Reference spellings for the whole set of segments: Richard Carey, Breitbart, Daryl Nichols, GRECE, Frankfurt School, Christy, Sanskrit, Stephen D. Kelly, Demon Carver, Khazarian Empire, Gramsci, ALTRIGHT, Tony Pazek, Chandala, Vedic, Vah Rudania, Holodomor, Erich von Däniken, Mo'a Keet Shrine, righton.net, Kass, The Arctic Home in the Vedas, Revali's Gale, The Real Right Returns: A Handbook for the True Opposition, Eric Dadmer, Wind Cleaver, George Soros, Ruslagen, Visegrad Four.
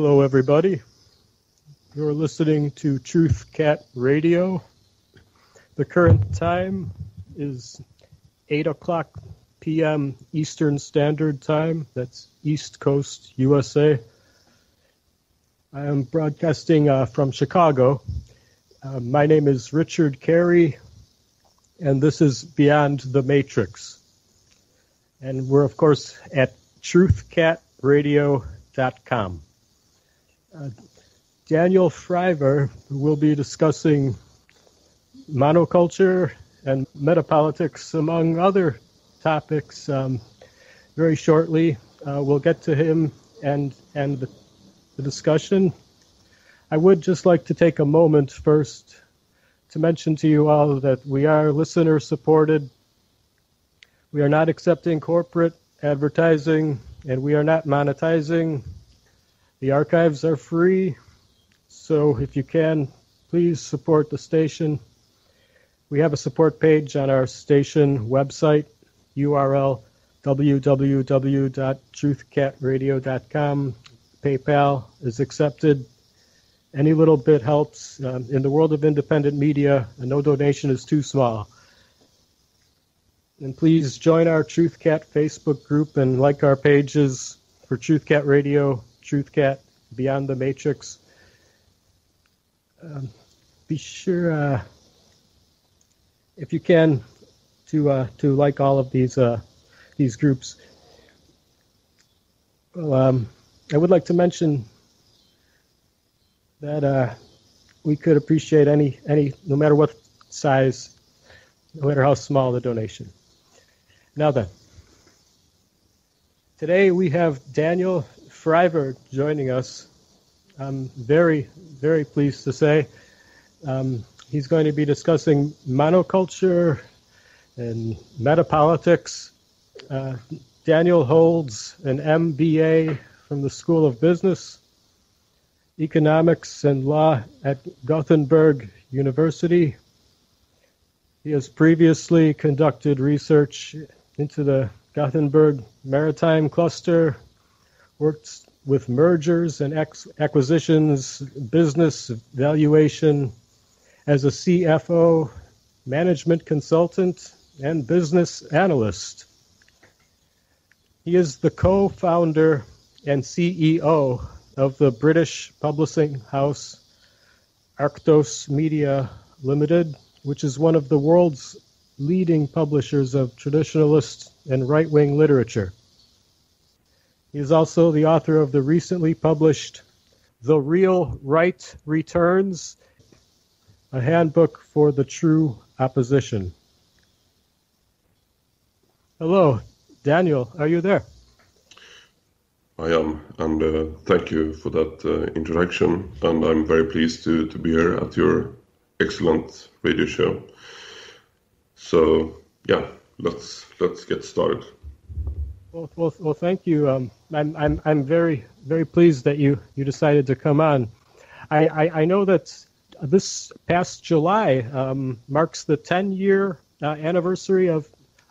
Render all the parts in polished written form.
Hello, everybody. You're listening to Truth Cat Radio. The current time is 8 o'clock p.m. Eastern Standard Time. That's East Coast, USA. I am broadcasting from Chicago. My name is Richard Carey, and this is Beyond the Matrix. And we're, of course, at truthcatradio.com. Daniel Friberg will be discussing monoculture and metapolitics, among other topics, very shortly. We'll get to him and the discussion. I would just like to take a moment first to mention to you all that we are listener-supported. We are not accepting corporate advertising, and we are not monetizing. The archives are free, so if you can, please support the station. We have a support page on our station website, URL www.truthcatradio.com. PayPal is accepted. Any little bit helps. In the world of independent media, no donation is too small. And please join our Truth Cat Facebook group and like our pages for Truth Cat Radio, Truth Cat, Beyond the Matrix. Be sure, if you can, to like all of these groups. Well, I would like to mention that we could appreciate any, no matter what size, no matter how small the donation. Now then, today we have Daniel Friberg joining us. I'm very, very pleased to say he's going to be discussing monoculture and metapolitics. Daniel holds an MBA from the School of Business, Economics, and Law at Gothenburg University. He has previously conducted research into the Gothenburg Maritime Cluster, worked with mergers and acquisitions, business valuation, as a CFO, management consultant, and business analyst. He is the co-founder and CEO of the British publishing house Arktos Media Limited, which is one of the world's leading publishers of traditionalist and right-wing literature. He is also the author of the recently published The Real Right Returns: A Handbook for the True Opposition. Hello, Daniel, are you there? I am, and thank you for that introduction, and I'm very pleased to be here at your excellent radio show. So, yeah, let's get started. Well, thank you. I'm very, very pleased that you decided to come on. I know that this past July marks the 10-year anniversary of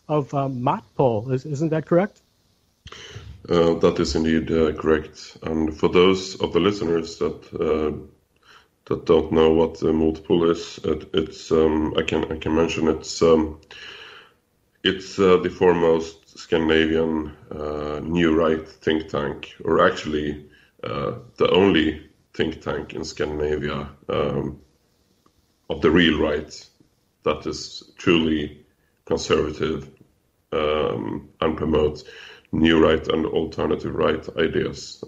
Motpol. Isn't that correct? That is indeed correct. And for those of the listeners that don't know what Motpol is, it's I can mention it's the foremost Scandinavian New Right think tank, or actually the only think tank in Scandinavia of the real right that is truly conservative and promotes new right and alternative right ideas.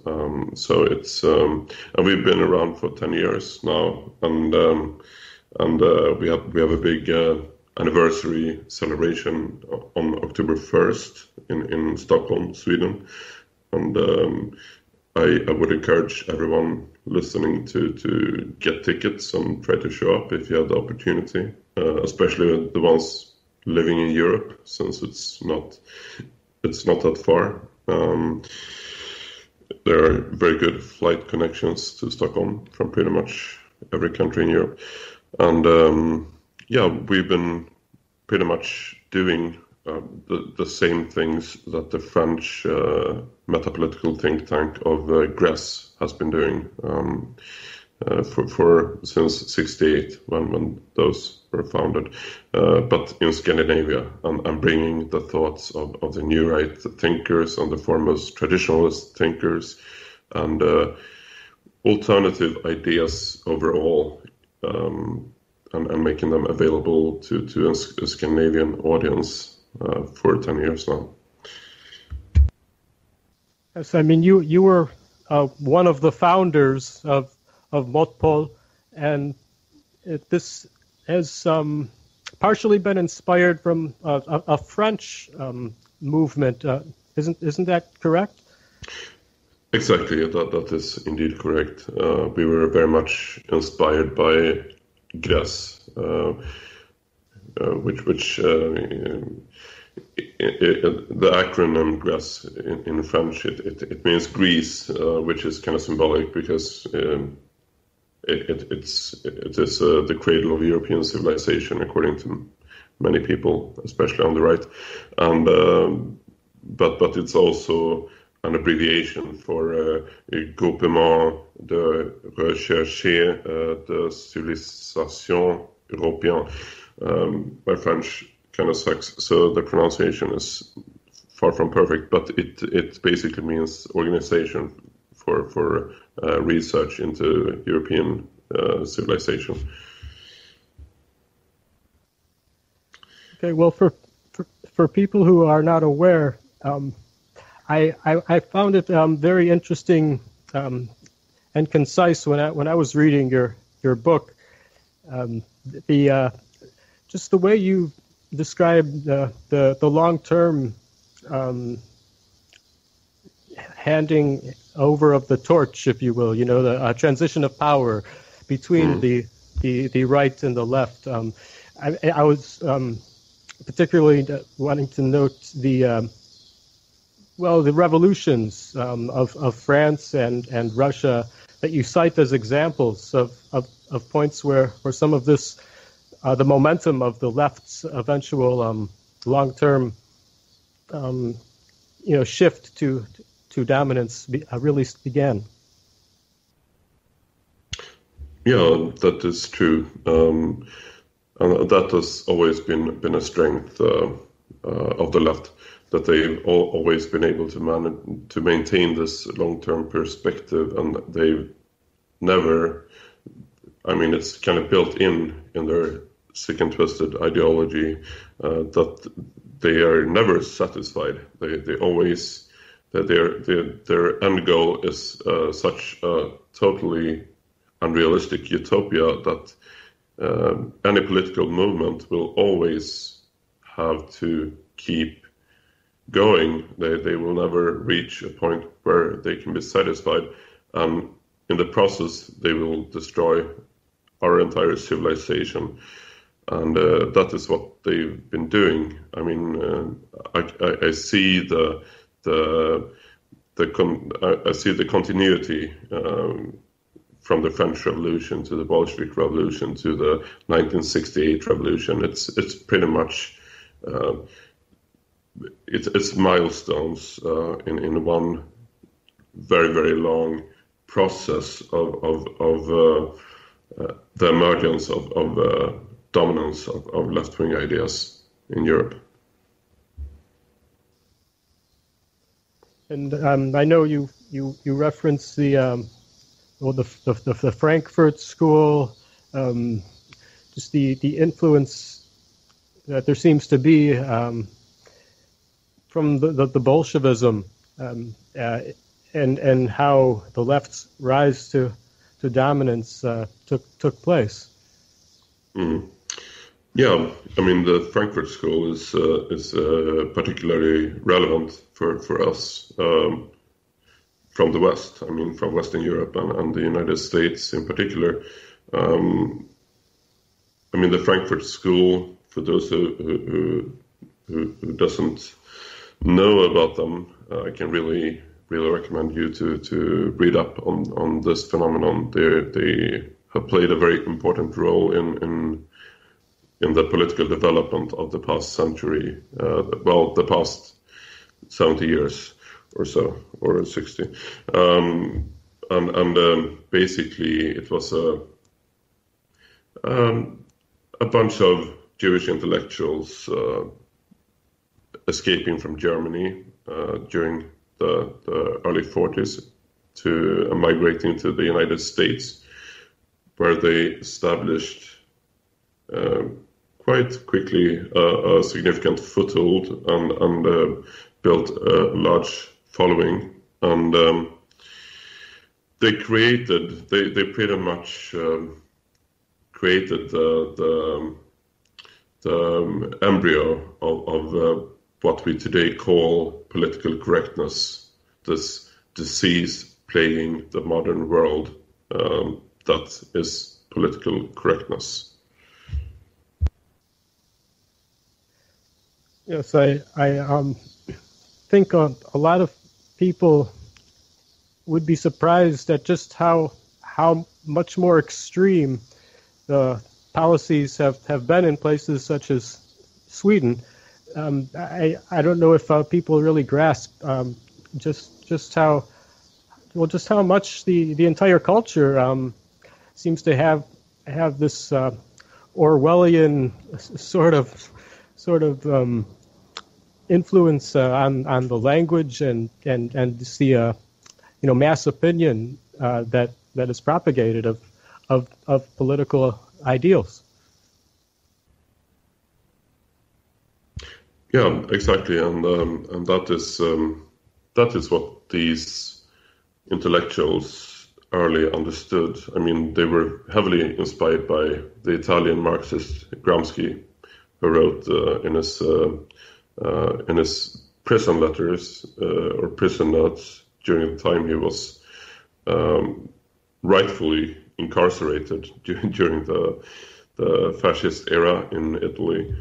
So it's and we've been around for 10 years now, and we have a big anniversary celebration on October 1st in Stockholm, Sweden, and I would encourage everyone listening to get tickets and try to show up if you have the opportunity, especially the ones living in Europe, since it's not that far. There are very good flight connections to Stockholm from pretty much every country in Europe, and yeah, we've been pretty much doing the same things that the French metapolitical think tank of GRECE has been doing for since '68 when those were founded, but in Scandinavia, and bringing the thoughts of the new right thinkers and the foremost traditionalist thinkers and alternative ideas overall, and making them available to a Scandinavian audience for 10 years now. Yes, I mean, you were one of the founders of Motpol, and this has partially been inspired from a French movement. Isn't that correct? Exactly, that is indeed correct. We were very much inspired by GRECE, the acronym GRECE in French, it means Greece, which is kind of symbolic because it is the cradle of European civilization, according to many people, especially on the right, and but it's also an abbreviation for Groupement de Recherche de Civilisation Européenne by French. Kind of sucks, so the pronunciation is far from perfect, but it basically means organization for research into European civilization. Okay, well, for people who are not aware, I found it very interesting and concise when I was reading your book, just the way you described the long-term handing over of the torch, if you will, the transition of power between the right and the left. I was particularly wanting to note the revolutions of France and Russia that you cite as examples of points where some of this the momentum of the left's eventual long-term, shift to dominance really began. Yeah, that is true, and that has always been a strength of the left, that they've always been able to maintain this long-term perspective, and they've never. I mean, it's kind of built in their sick and twisted ideology that they are never satisfied. They always, that their end goal is such a totally unrealistic utopia that any political movement will always have to keep going. They will never reach a point where they can be satisfied, and in the process they will destroy our entire civilization, and that is what they've been doing. I mean, I see the continuity from the French Revolution to the Bolshevik Revolution to the 1968 Revolution. It's pretty much it's milestones in one very, very long process of the emergence of dominance of left-wing ideas in Europe. And I know you reference the Frankfurt School, just the influence that there seems to be from the Bolshevism, and how the left's rise to dominance took place. Yeah, I mean, the Frankfurt School is particularly relevant for us from the West. I mean, from Western Europe and the United States in particular. I mean, the Frankfurt School, for those who doesn't know about them, I can really recommend you to read up on this phenomenon. They have played a very important role in in the political development of the past century, the past 70 years or so, or 60. Basically it was a bunch of Jewish intellectuals escaping from Germany during the early 40s to migrating to the United States, where they established quite quickly a significant foothold and built a large following. And they pretty much created the embryo of what we today call political correctness, this disease plaguing the modern world that is political correctness. Yes, I think a lot of people would be surprised at just how much more extreme the policies have been in places such as Sweden. I don't know if people really grasp just how much the entire culture seems to have this Orwellian sort of influence on the language and the mass opinion that is propagated of political ideals. Yeah, exactly, and that is what these intellectuals early understood. I mean, they were heavily inspired by the Italian Marxist Gramsci, who wrote in his prison letters or prison notes during the time he was rightfully incarcerated during the fascist era in Italy.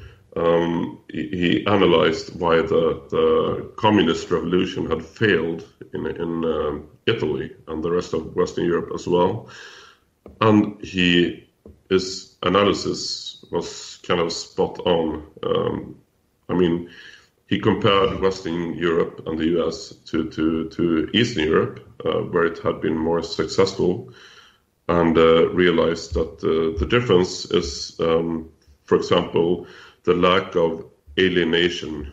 He analyzed why the communist revolution had failed in Italy and the rest of Western Europe as well, and his analysis was kind of spot on. He compared Western Europe and the U.S. to Eastern Europe, where it had been more successful, and realized that the difference is, for example, the lack of alienation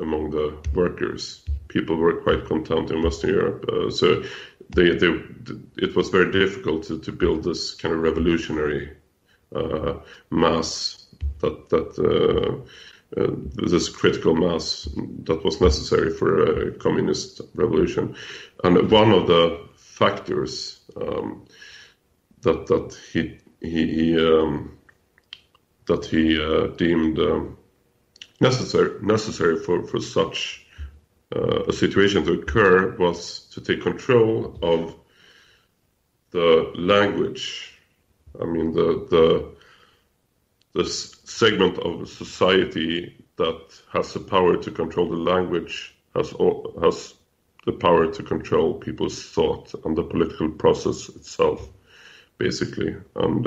among the workers. People were quite content in Western Europe, so it was very difficult to build this kind of revolutionary mass this critical mass that was necessary for a communist revolution. And one of the factors that he deemed necessary for such a situation to occur was to take control of the language. I mean, the segment of society that has the power to control the language has the power to control people's thought and the political process itself, basically. And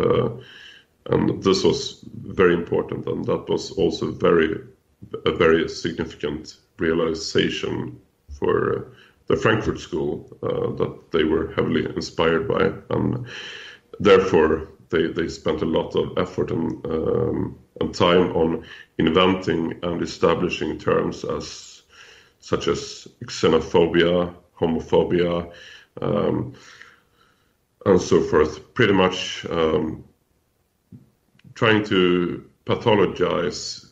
this was very important, and that was also a very significant realization for the Frankfurt School that they were heavily inspired by, and therefore they spent a lot of effort and time on inventing and establishing terms such as xenophobia, homophobia, and so forth. Pretty much. Trying to pathologize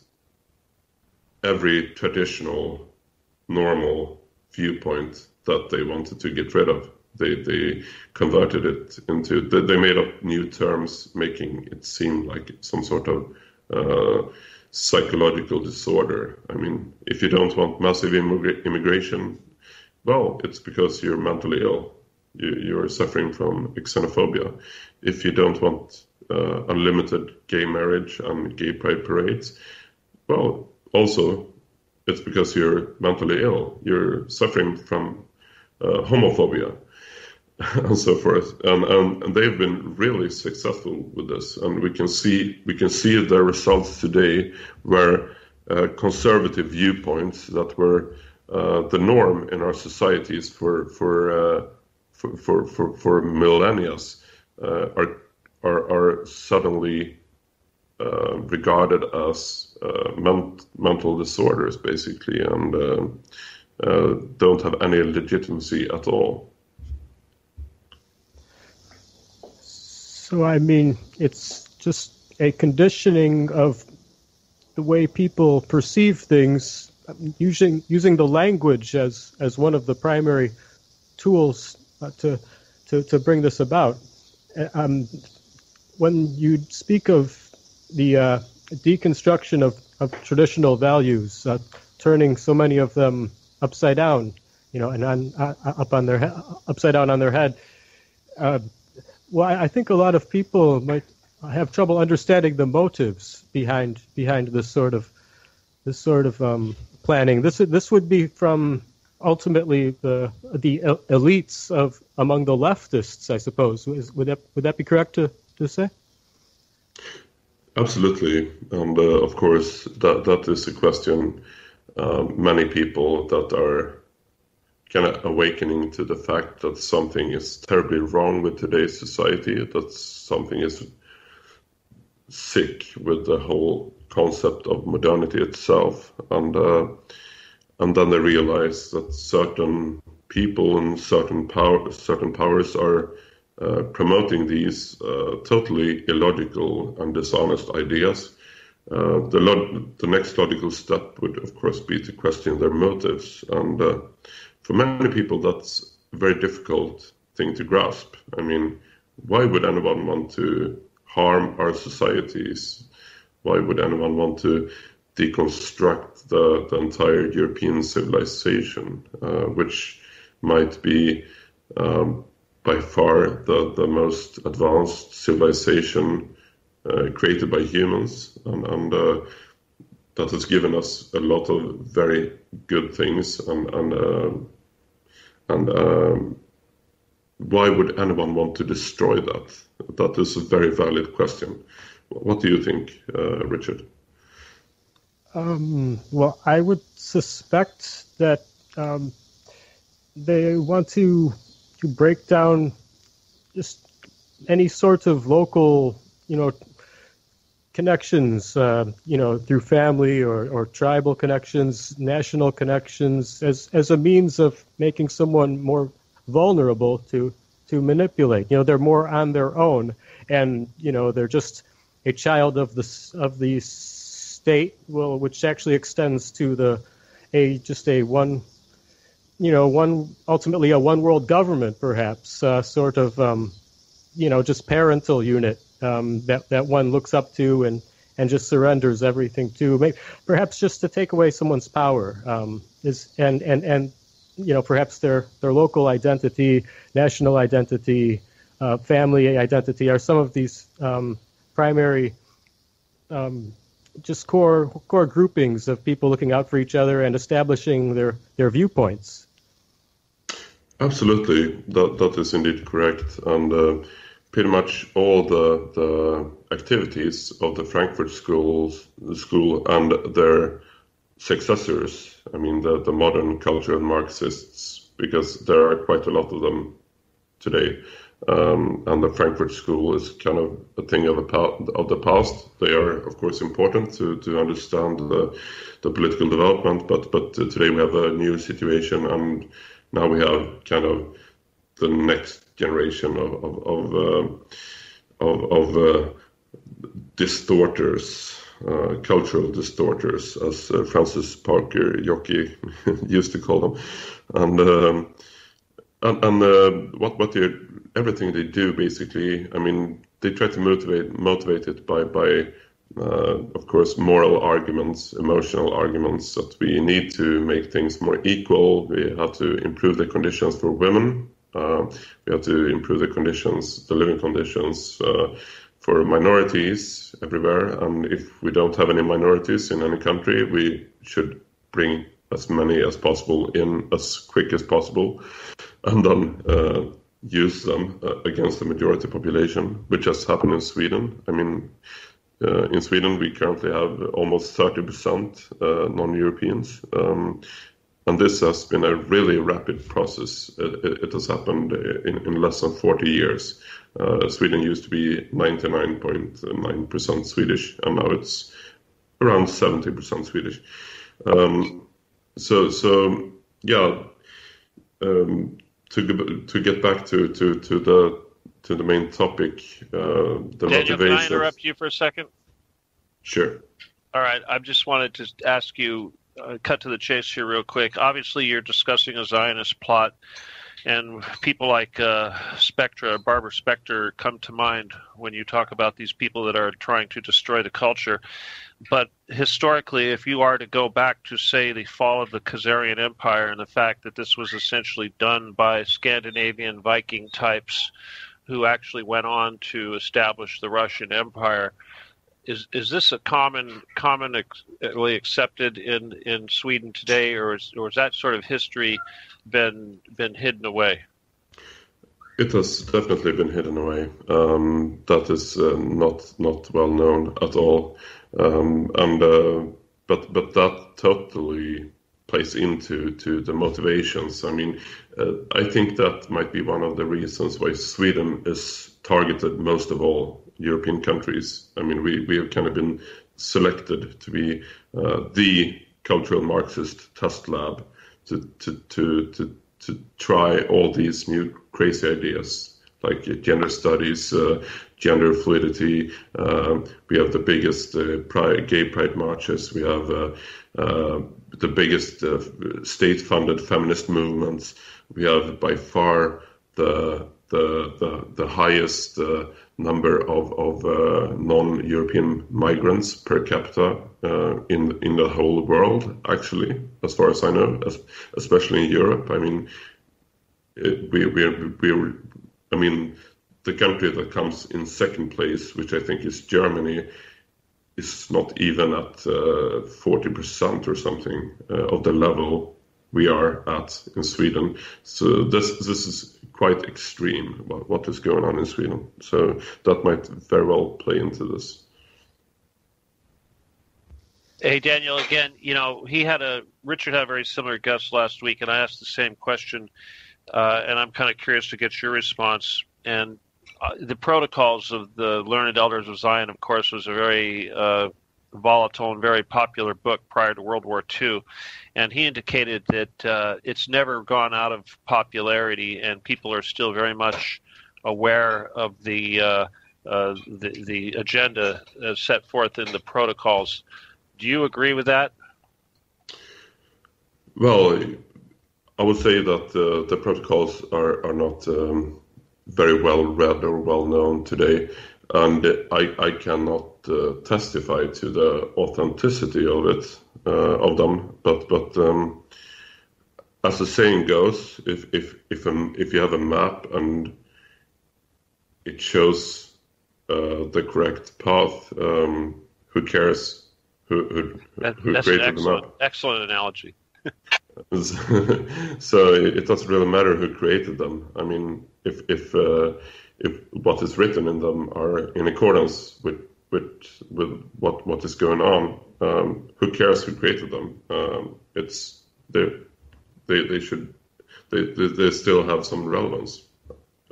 every traditional, normal viewpoint that they wanted to get rid of. They converted it into, they made up new terms, making it seem like some sort of psychological disorder. I mean, if you don't want massive immigration, well, it's because you're mentally ill. You're suffering from xenophobia. If you don't want unlimited gay marriage and gay pride parades, well, also, it's because you're mentally ill. You're suffering from homophobia. and so forth, and they've been really successful with this, and we can see their results today, where conservative viewpoints that were the norm in our societies for millennia are suddenly regarded as mental disorders, basically, and don't have any legitimacy at all. So, I mean, it's just a conditioning of the way people perceive things, using the language as one of the primary tools to bring this about. When you speak of the deconstruction of traditional values, turning so many of them upside down, upside down on their head. Well, I think a lot of people might have trouble understanding the motives behind this sort of planning. This would be from ultimately the elites of among the leftists, I suppose. Would that be correct to say? Absolutely, and of course that is a question many people that are kind of awakening to the fact that something is terribly wrong with today's society, that something is sick with the whole concept of modernity itself, and then they realize that certain people and certain powers are promoting these totally illogical and dishonest ideas. The next logical step would, of course, be to question their motives, and for many people that's a very difficult thing to grasp. I mean, why would anyone want to harm our societies? Why would anyone want to deconstruct the entire European civilization, which might be by far the most advanced civilization created by humans, and that has given us a lot of very good things, and why would anyone want to destroy that? That is a very valid question. What do you think, Richard? Well, I would suspect that they want to break down just any sort of local, connections, through family or tribal connections, national connections, as a means of making someone more vulnerable to manipulate. They're more on their own, and they're just a child of the state. Well, which actually extends to ultimately a one world government, perhaps sort of just parental unit. That one looks up to and just surrenders everything to, maybe, perhaps just to take away someone's power, perhaps their local identity, national identity, family identity are some of these primary just core groupings of people looking out for each other and establishing their viewpoints. Absolutely, that is indeed correct, and. Pretty much all the activities of the Frankfurt School and their successors, I mean the modern cultural Marxists, because there are quite a lot of them today, and the Frankfurt School is kind of a thing of the past. They are, of course, important to understand the political development, but today we have a new situation, and now we have kind of the next generation of distorters, cultural distorters, as Francis Parker Yockey used to call them, and what everything they do, basically. I mean, they try to motivate it by of course, moral arguments, emotional arguments, that we need to make things more equal. We have to improve the conditions for women. We have to improve the living conditions for minorities everywhere. And if we don't have any minorities in any country, we should bring as many as possible in as quick as possible. And then use them against the majority population, which has happened in Sweden. I mean, in Sweden, we currently have almost 30% non-Europeans. And this has been a really rapid process. It has happened in less than 40 years. Sweden used to be 99.9% Swedish, and now it's around 70% Swedish. To get back to the main topic, the motivation. Daniel, can I interrupt you for a second? Sure. All right. I just wanted to ask you, cut to the chase here real quick. Obviously, you're discussing a Zionist plot, and people like Barbara Spectre come to mind when you talk about these people that are trying to destroy the culture. But historically, if you are to go back to, say, the fall of the Khazarian Empire and the fact that this was essentially done by Scandinavian Viking types who actually went on to establish the Russian Empire, is this a commonly accepted in Sweden today, or has that sort of history been hidden away? It has definitely been hidden away. That is not well known at all. But that totally plays into the motivations. I mean, I think that might be one of the reasons why Sweden is targeted most of all European countries. I mean, we have kind of been selected to be the cultural Marxist test lab to try all these new crazy ideas, like gender studies, gender fluidity. We have the biggest gay pride marches. We have the biggest state-funded feminist movements. We have by far the highest number of non-European migrants per capita in the whole world, actually, as far as I know, especially in Europe. I mean, the country that comes in second place, which I think is Germany, is not even at 40% or something of the level we are at in Sweden. So this is quite extreme, what is going on in Sweden. So that might very well play into this. Hey, Daniel, again, you know, Richard had a very similar guest last week, and I asked the same question, and I'm kind of curious to get your response. And the Protocols of the Learned Elders of Zion, of course, was a very volatile and very popular book prior to World War II. And he indicated that it's never gone out of popularity, and people are still very much aware of the agenda set forth in the Protocols. Do you agree with that? Well, I would say that the Protocols are not very well read or well known today, and I cannot testify to the authenticity of it, of them. But as the saying goes, if you have a map and it shows the correct path, who cares who created the map? Excellent analogy. So it doesn't really matter who created them. I mean, if what is written in them are in accordance with what is going on, who cares who created them? They still have some relevance,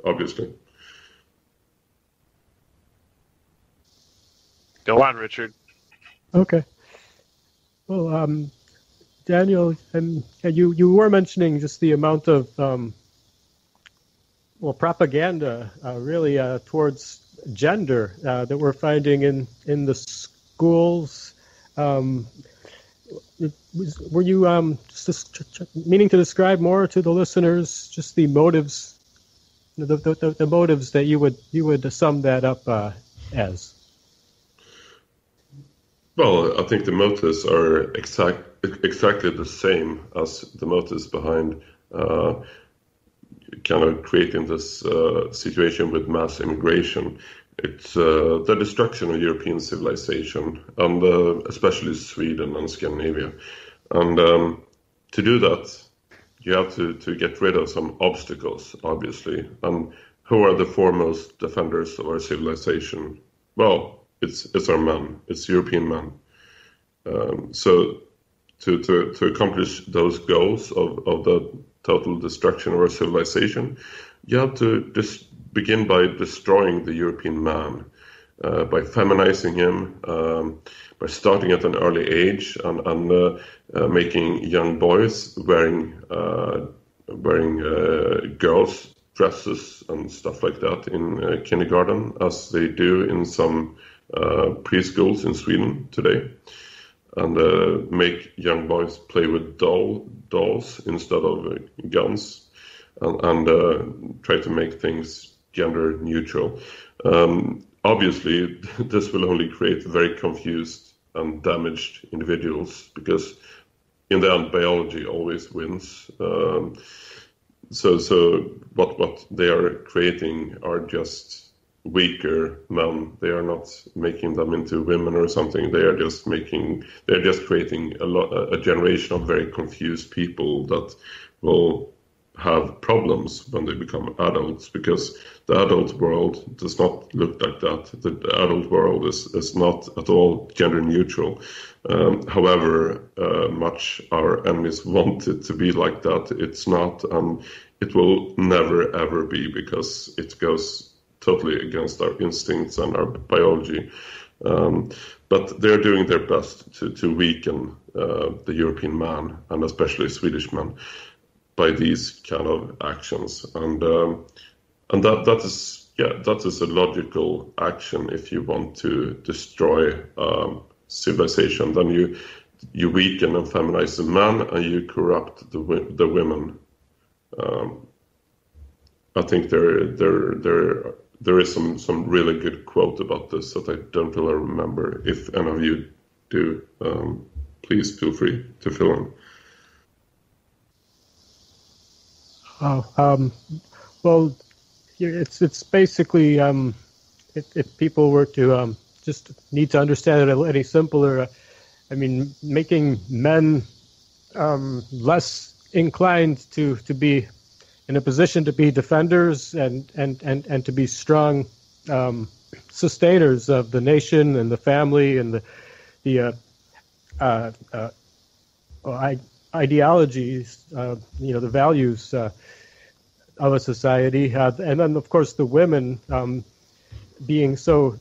obviously. Go on, Richard. Okay. Well, Daniel, and you were mentioning just the amount of propaganda really towards gender that we're finding in the schools. Were you just meaning to describe more to the listeners just the motives, the motives that you would sum that up as? Well, I think the motives are exactly the same as the motives behind kind of creating this situation with mass immigration. It's the destruction of European civilization, and especially Sweden and Scandinavia. And to do that, you have to get rid of some obstacles, obviously. And who are the foremost defenders of our civilization? Well, it's our men. It's European men. So to accomplish those goals of the total destruction of our civilization, you have to just begin by destroying the European man, by feminizing him, by starting at an early age and making young boys wearing girls' dresses and stuff like that in kindergarten, as they do in some preschools in Sweden today, and make young boys play with dolls instead of guns, and try to make things gender neutral. Obviously, this will only create very confused and damaged individuals, because in the end, biology always wins. So what they are creating are just weaker men. They are not making them into women or something. They are just creating a generation of very confused people that will have problems when they become adults, because the adult world does not look like that. The adult world is not at all gender neutral. However much our enemies want it to be like that, it's not, and it will never ever be, because it goes totally against our instincts and our biology. But they're doing their best to weaken the European man, and especially Swedish men, by these kind of actions, and that is a logical action. If you want to destroy civilization, then you weaken and feminize the man, and you corrupt the women. I think there is some really good quote about this that I don't really remember. If any of you do, please feel free to fill in. Well, it's basically, if people were to just need to understand it any simpler, I mean, making men less inclined to be in a position to be defenders and to be strong sustainers of the nation and the family and the ideologies, the values of a society, and then of course the women being so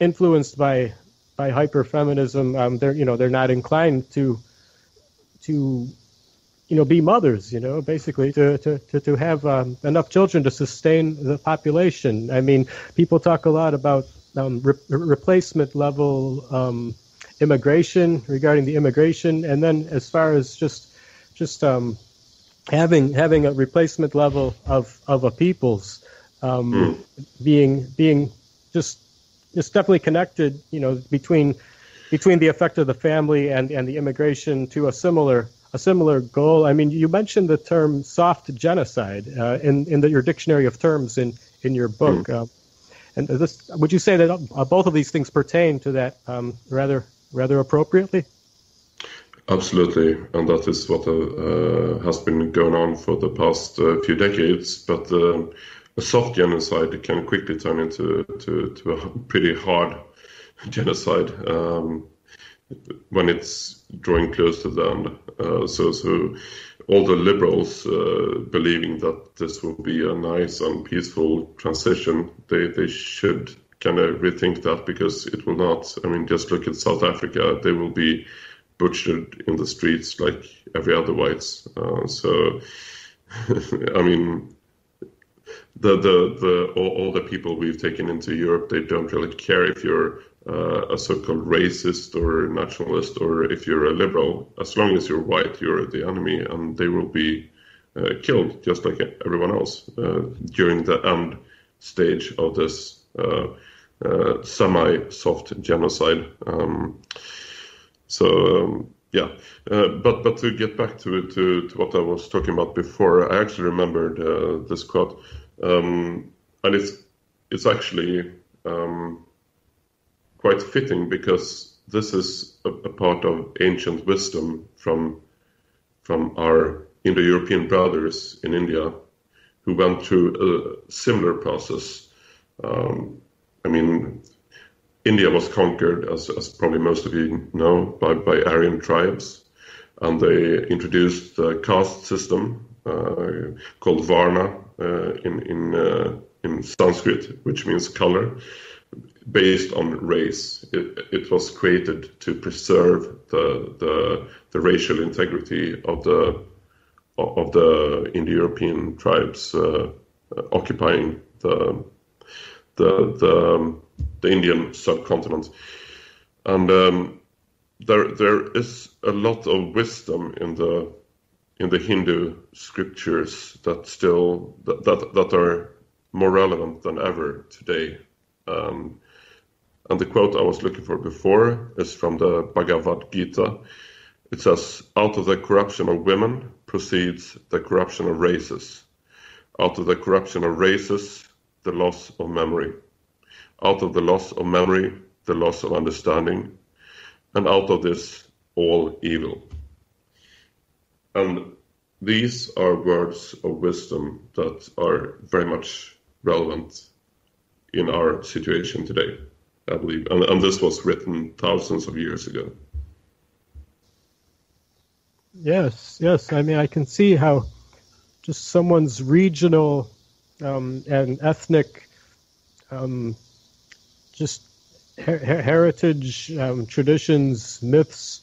influenced by hyperfeminism, they're not inclined to be mothers, basically to have enough children to sustain the population. I mean, people talk a lot about replacement level immigration, regarding the immigration, and then as far as just having a replacement level of a people's being just definitely connected, between the effect of the family and the immigration to a similar goal. I mean, you mentioned the term soft genocide in your dictionary of terms in your book, and this, would you say that both of these things pertain to that rather appropriately? Absolutely, and that is what has been going on for the past few decades. But a soft genocide can quickly turn into a pretty hard genocide when it's drawing close to the end. So all the liberals believing that this will be a nice and peaceful transition, they should kind of rethink that, because it will not. I mean, just look at South Africa; they will be butchered in the streets like every other whites. I mean, all the people we've taken into Europe, they don't really care if you're a so-called racist or nationalist or if you're a liberal. As long as you're white, you're the enemy, and they will be killed just like everyone else during the end stage of this semi-soft genocide. But to get back to what I was talking about before, I actually remembered this quote, and it's actually quite fitting, because this is a part of ancient wisdom from our Indo-European brothers in India who went through a similar process. I mean, India was conquered, as probably most of you know, by Aryan tribes, and they introduced the caste system called Varna in Sanskrit, which means color, based on race. It was created to preserve the racial integrity of the Indo-European tribes occupying the Indian subcontinent. And there is a lot of wisdom in the Hindu scriptures that are more relevant than ever today. And the quote I was looking for before is from the Bhagavad Gita. It says, "Out of the corruption of women proceeds the corruption of races. Out of the corruption of races, the loss of memory. Out of the loss of memory, the loss of understanding. And out of this, all evil." And these are words of wisdom that are very much relevant in our situation today, I believe. And this was written thousands of years ago. Yes. I mean, I can see how just someone's regional and ethnic just heritage, traditions, myths,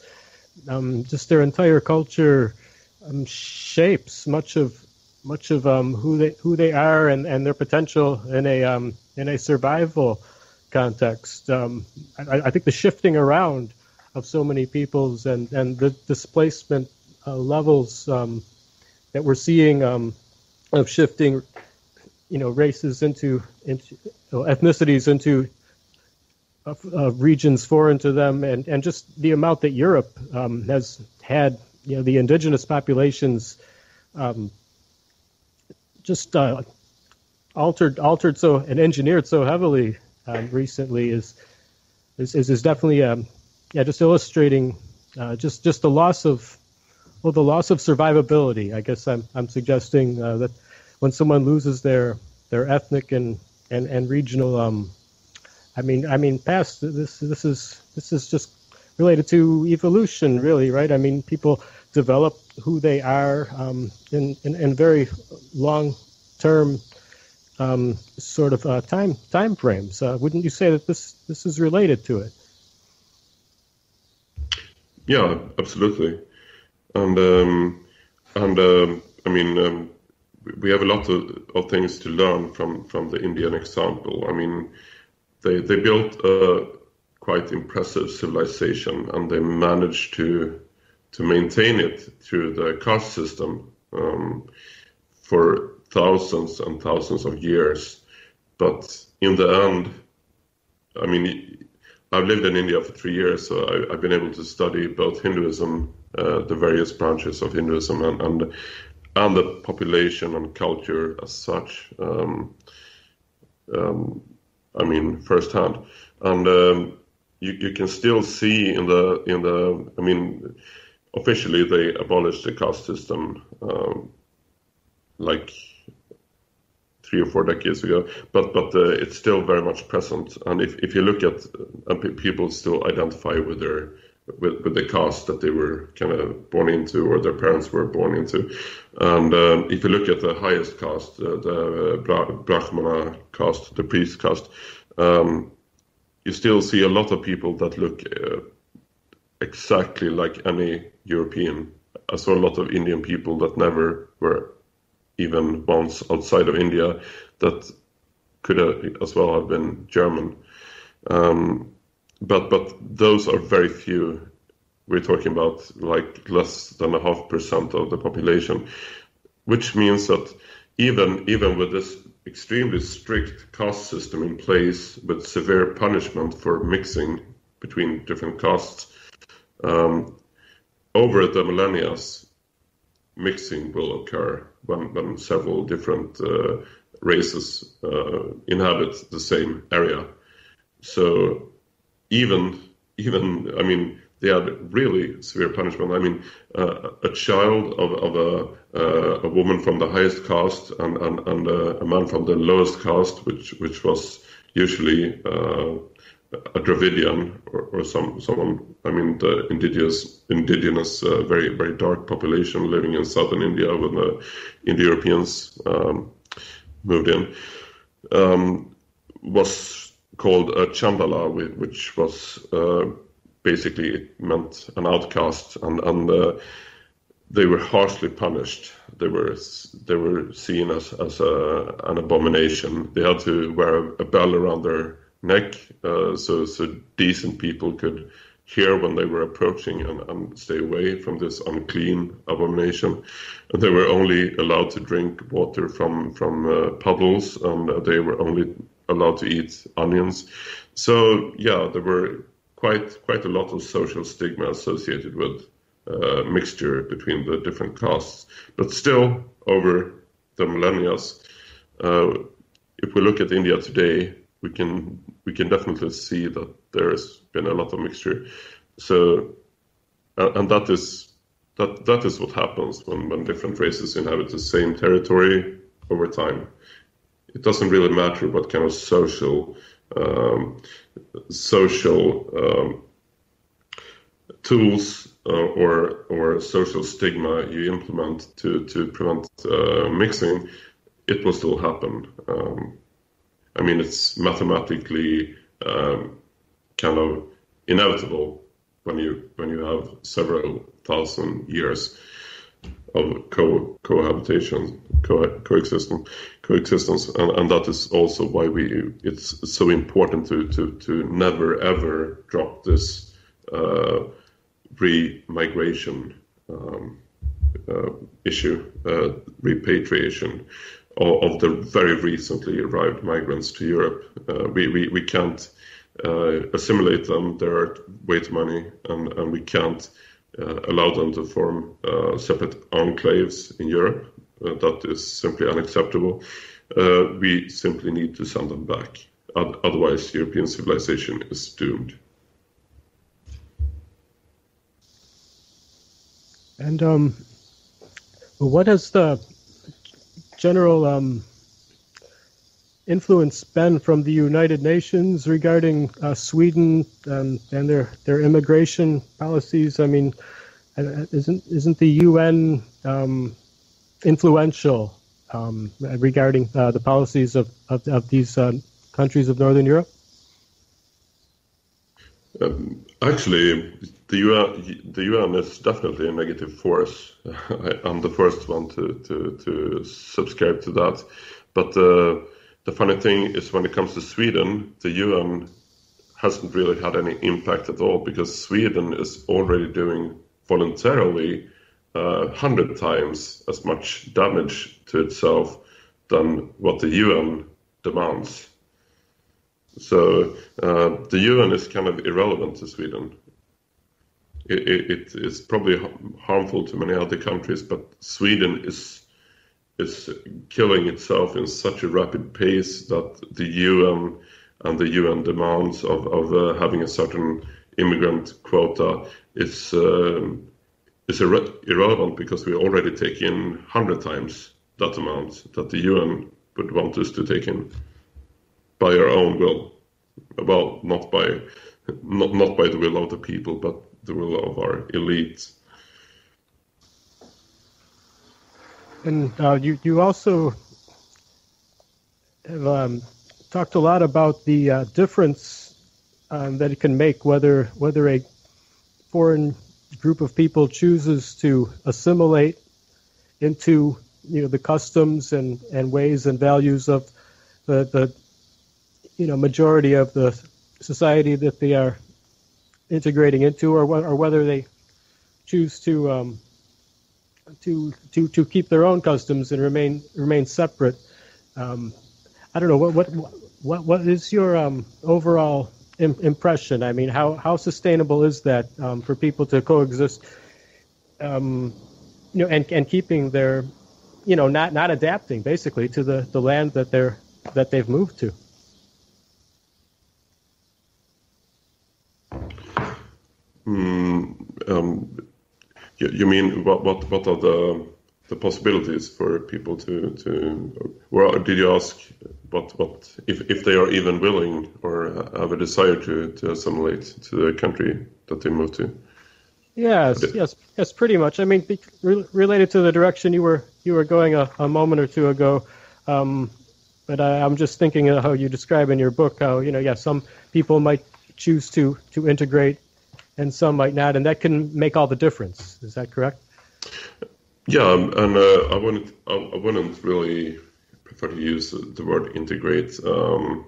just their entire culture shapes much of who they are and their potential in a survival context. I think the shifting around of so many peoples and the displacement levels that we're seeing of shifting, races into ethnicities into regions foreign to them, and just the amount that Europe has had, the indigenous populations just altered so and engineered so heavily recently is definitely just illustrating just the loss of survivability. I guess I'm suggesting that when someone loses their ethnic and regional past this is just related to evolution, really, right? I mean, people develop who they are in very long-term time frames. Wouldn't you say that this is related to it? Yeah, absolutely. And we have a lot of things to learn from the Indian example. I mean, they built a quite impressive civilization, and they managed to maintain it through the caste system for thousands and thousands of years. But in the end, I mean, I've lived in India for 3 years, so I've been able to study both Hinduism, the various branches of Hinduism, and the population and culture as such. Firsthand, and you can still see in the. I mean, officially they abolished the caste system like 3 or 4 decades ago, but it's still very much present. And if you look at people still identify with their with the caste that they were kind of born into or their parents were born into, and if you look at the highest caste, the Brahmana caste, the priest caste, you still see a lot of people that look exactly like any European. I saw a lot of Indian people that never were even once outside of India that could as well have been German. But those are very few. We're talking about like less than a 0.5% of the population, which means that even with this extremely strict caste system in place with severe punishment for mixing between different castes, over the millennia, mixing will occur when several different races inhabit the same area. So even I mean, They are really severe punishment. I mean, a child of a woman from the highest caste and a man from the lowest caste, which was usually a Dravidian or someone. I mean, the indigenous very very dark population living in southern India when the Indo-Europeans moved in, was called a Chandala, which was basically it meant an outcast, and they were harshly punished. They were seen as an abomination. They had to wear a bell around their neck, so decent people could hear when they were approaching and stay away from this unclean abomination. And they were only allowed to drink water from puddles, and they were only allowed to eat onions. So yeah, there were quite a lot of social stigma associated with mixture between the different castes. But still, over the millennia, if we look at India today, we can definitely see that there's been a lot of mixture. So, and that is what happens when different races inhabit the same territory over time. It doesn't really matter what kind of social tools or social stigma you implement to prevent mixing. It will still happen. I mean, it's mathematically kind of inevitable when you have several thousand years of coexistence, and that is also why it's so important to never ever drop this re-migration issue, repatriation of the very recently arrived migrants to Europe. We can't assimilate them. There are way too many, and we can't allow them to form separate enclaves in Europe. That is simply unacceptable. We simply need to send them back. Otherwise, European civilization is doomed. And what has the general influence been from the United Nations regarding Sweden and their immigration policies? I mean, isn't the UN influential regarding the policies of these countries of Northern Europe? Actually, the UN is definitely a negative force. I'm the first one to subscribe to that. But the funny thing is, when it comes to Sweden, the UN hasn't really had any impact at all, because Sweden is already doing voluntarily 100 times as much damage to itself than what the UN demands. So the UN is kind of irrelevant to Sweden. It is probably harmful to many other countries, but Sweden is killing itself in such a rapid pace that the UN and the UN demands of having a certain immigrant quota is irrelevant, because we already take in 100 times that amount that the UN would want us to take in by our own will. Well, not by the will of the people, but the will of our elites. And you also have talked a lot about the difference that it can make whether a foreign group of people chooses to assimilate into the customs and ways and values of the majority of the society that they are integrating into, or whether they choose to keep their own customs and remain separate. I don't know what is your overall impression. I mean, how sustainable is that for people to coexist, and keeping their, not adapting basically to the land that they've moved to. You mean what are the possibilities for people to? Well, did you ask what if they are even willing or have a desire to assimilate to the country that they move to? Yes, pretty much. I mean, related to the direction you were going a moment or two ago. But I'm just thinking of how you describe in your book how, some people might choose to integrate and some might not, and that can make all the difference. Is that correct? Yeah, and I wouldn't really prefer to use the word integrate. I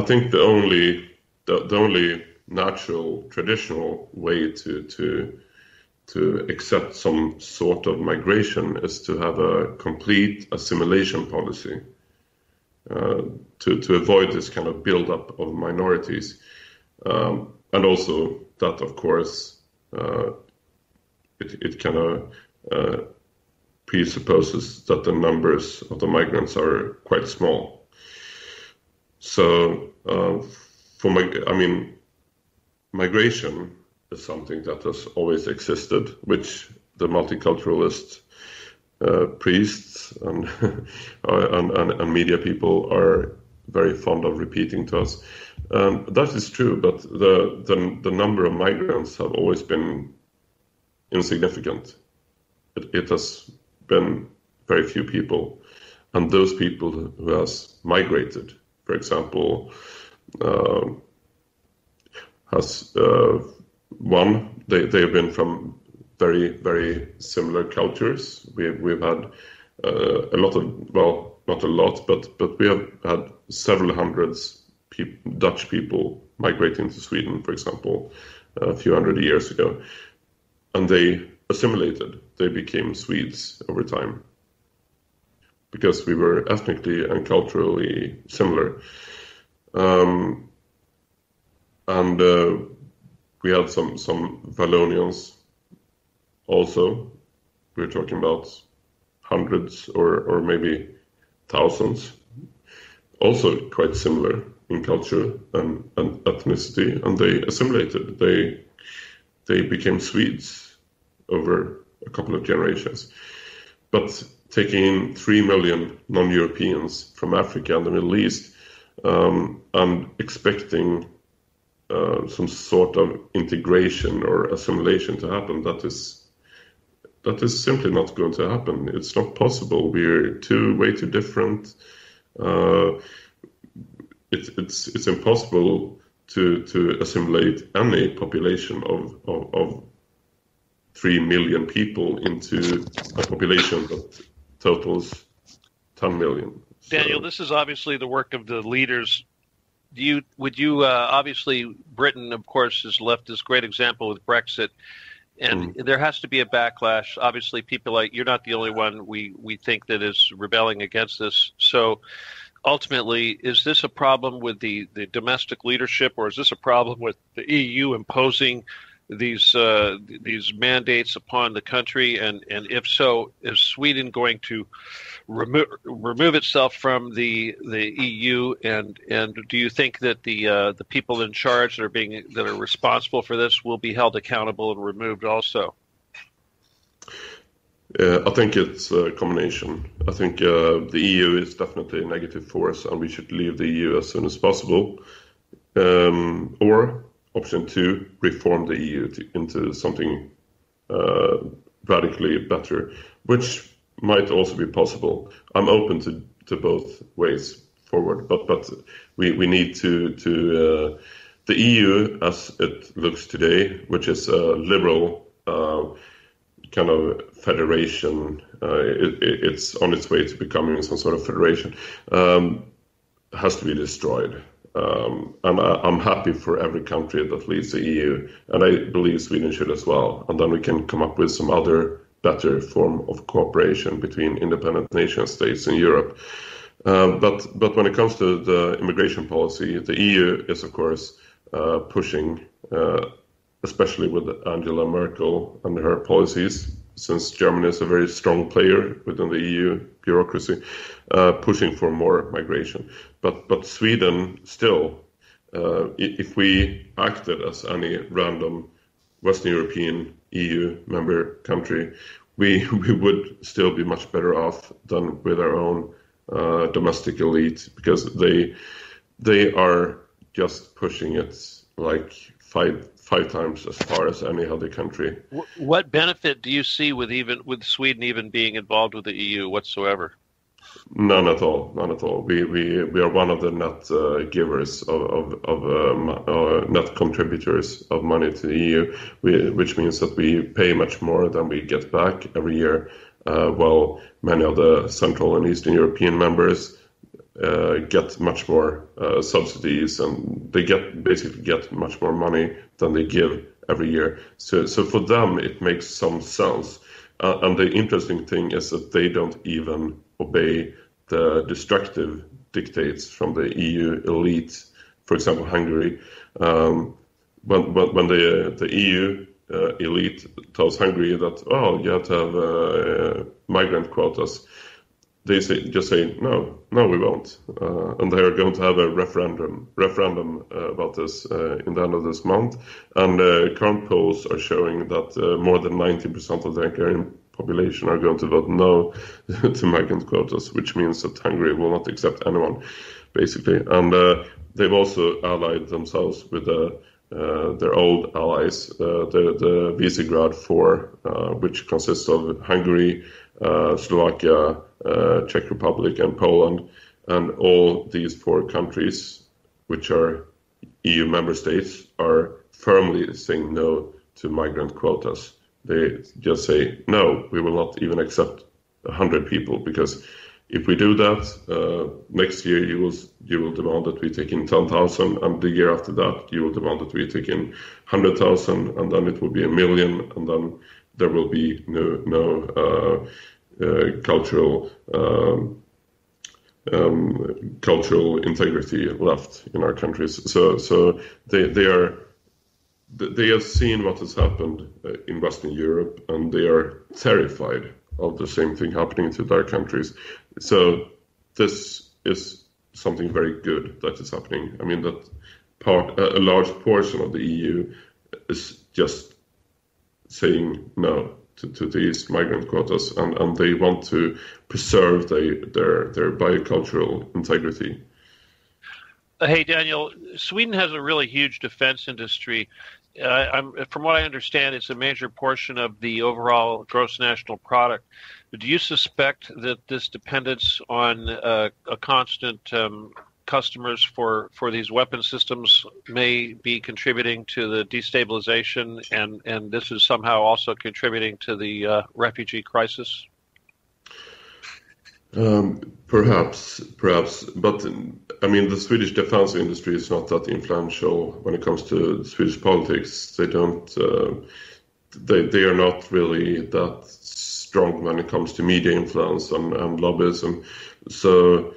think the only natural, traditional way to accept some sort of migration is to have a complete assimilation policy. To avoid this kind of build-up of minorities. And also that, of course, it kind of presupposes that the numbers of the migrants are quite small. So, migration is something that has always existed, which the multiculturalists priests and media people are very fond of repeating to us. That is true, but the number of migrants have always been insignificant. It has been very few people, and those people who has migrated, for example, they have been from very, very similar cultures. We've had a lot of, well, not a lot, but we have had several hundreds Dutch people migrating to Sweden, for example, a few hundred years ago. And they assimilated. They became Swedes over time because we were ethnically and culturally similar. And we had some Wallonians. Also, we're talking about hundreds or maybe thousands, also quite similar in culture and ethnicity, and they assimilated. They became Swedes over a couple of generations. But taking in 3 million non-Europeans from Africa and the Middle East and expecting some sort of integration or assimilation to happen, that is simply not going to happen. It's not possible. We're way too different. It's impossible to assimilate any population of 3 million people into a population that totals 10 million. Daniel, so, this is obviously the work of the leaders. Obviously, Britain, of course, has left this great example with Brexit. And there has to be a backlash. Obviously, people like you're not the only one we think that is rebelling against this. So ultimately, is this a problem with the domestic leadership, or is this a problem with the EU imposing these mandates upon the country? And if so, is Sweden going to remove itself from the EU? And do you think that the people in charge that are responsible for this will be held accountable and removed also? I think it's a combination. I think the EU is definitely a negative force, and we should leave the EU as soon as possible. Or option two, reform the EU into something radically better, which might also be possible. I'm open to both ways forward, but we need to the EU as it looks today, which is a liberal kind of federation. It's on its way to becoming some sort of federation. Has to be destroyed. And I'm happy for every country that leaves the EU, and I believe Sweden should as well. And then we can come up with some other better form of cooperation between independent nation states in Europe. But when it comes to the immigration policy, the EU is, of course, pushing, especially with Angela Merkel and her policies, since Germany is a very strong player within the EU bureaucracy, pushing for more migration. But Sweden still, if we acted as any random Western European EU member country, we would still be much better off than with our own domestic elite, because they are just pushing it like five times as far as any other country. What benefit do you see with Sweden even being involved with the EU whatsoever? None at all. None at all. We are one of the net givers of net contributors of money to the EU, which means that we pay much more than we get back every year. While many of the Central and Eastern European members get much more subsidies, and they basically get much more money than they give every year. So for them it makes some sense. And the interesting thing is that they don't even obey the destructive dictates from the EU elite. For example, Hungary. When the EU elite tells Hungary that, you have to have migrant quotas, they say, no, we won't. And they are going to have a referendum about this in the end of this month. And current polls are showing that more than 90% of the Hungarian population are going to vote no to migrant quotas, which means that Hungary will not accept anyone, basically. And they've also allied themselves with their old allies, the Visegrad Four, which consists of Hungary, Slovakia, Czech Republic, and Poland. And all these four countries, which are EU member states, are firmly saying no to migrant quotas. They just say, no, we will not even accept 100 people, because if we do that, next year you will demand that we take in 10,000, and the year after that you will demand that we take in 100,000, and then it will be 1,000,000, and then there will be no cultural integrity left in our countries. So they have seen what has happened in Western Europe, and they are terrified of the same thing happening to their countries. So this is something very good that is happening. I mean, that a large portion of the EU is just saying no to these migrant quotas, and they want to preserve their biocultural integrity. Hey, Daniel, Sweden has a really huge defense industry. From what I understand, it's a major portion of the overall gross national product. Do you suspect that this dependence on a constant customers for these weapon systems may be contributing to the destabilization, and this is somehow also contributing to the refugee crisis? Perhaps, but I mean, the Swedish defense industry is not that influential when it comes to Swedish politics. They don't, they are not really that strong when it comes to media influence and lobbyism. So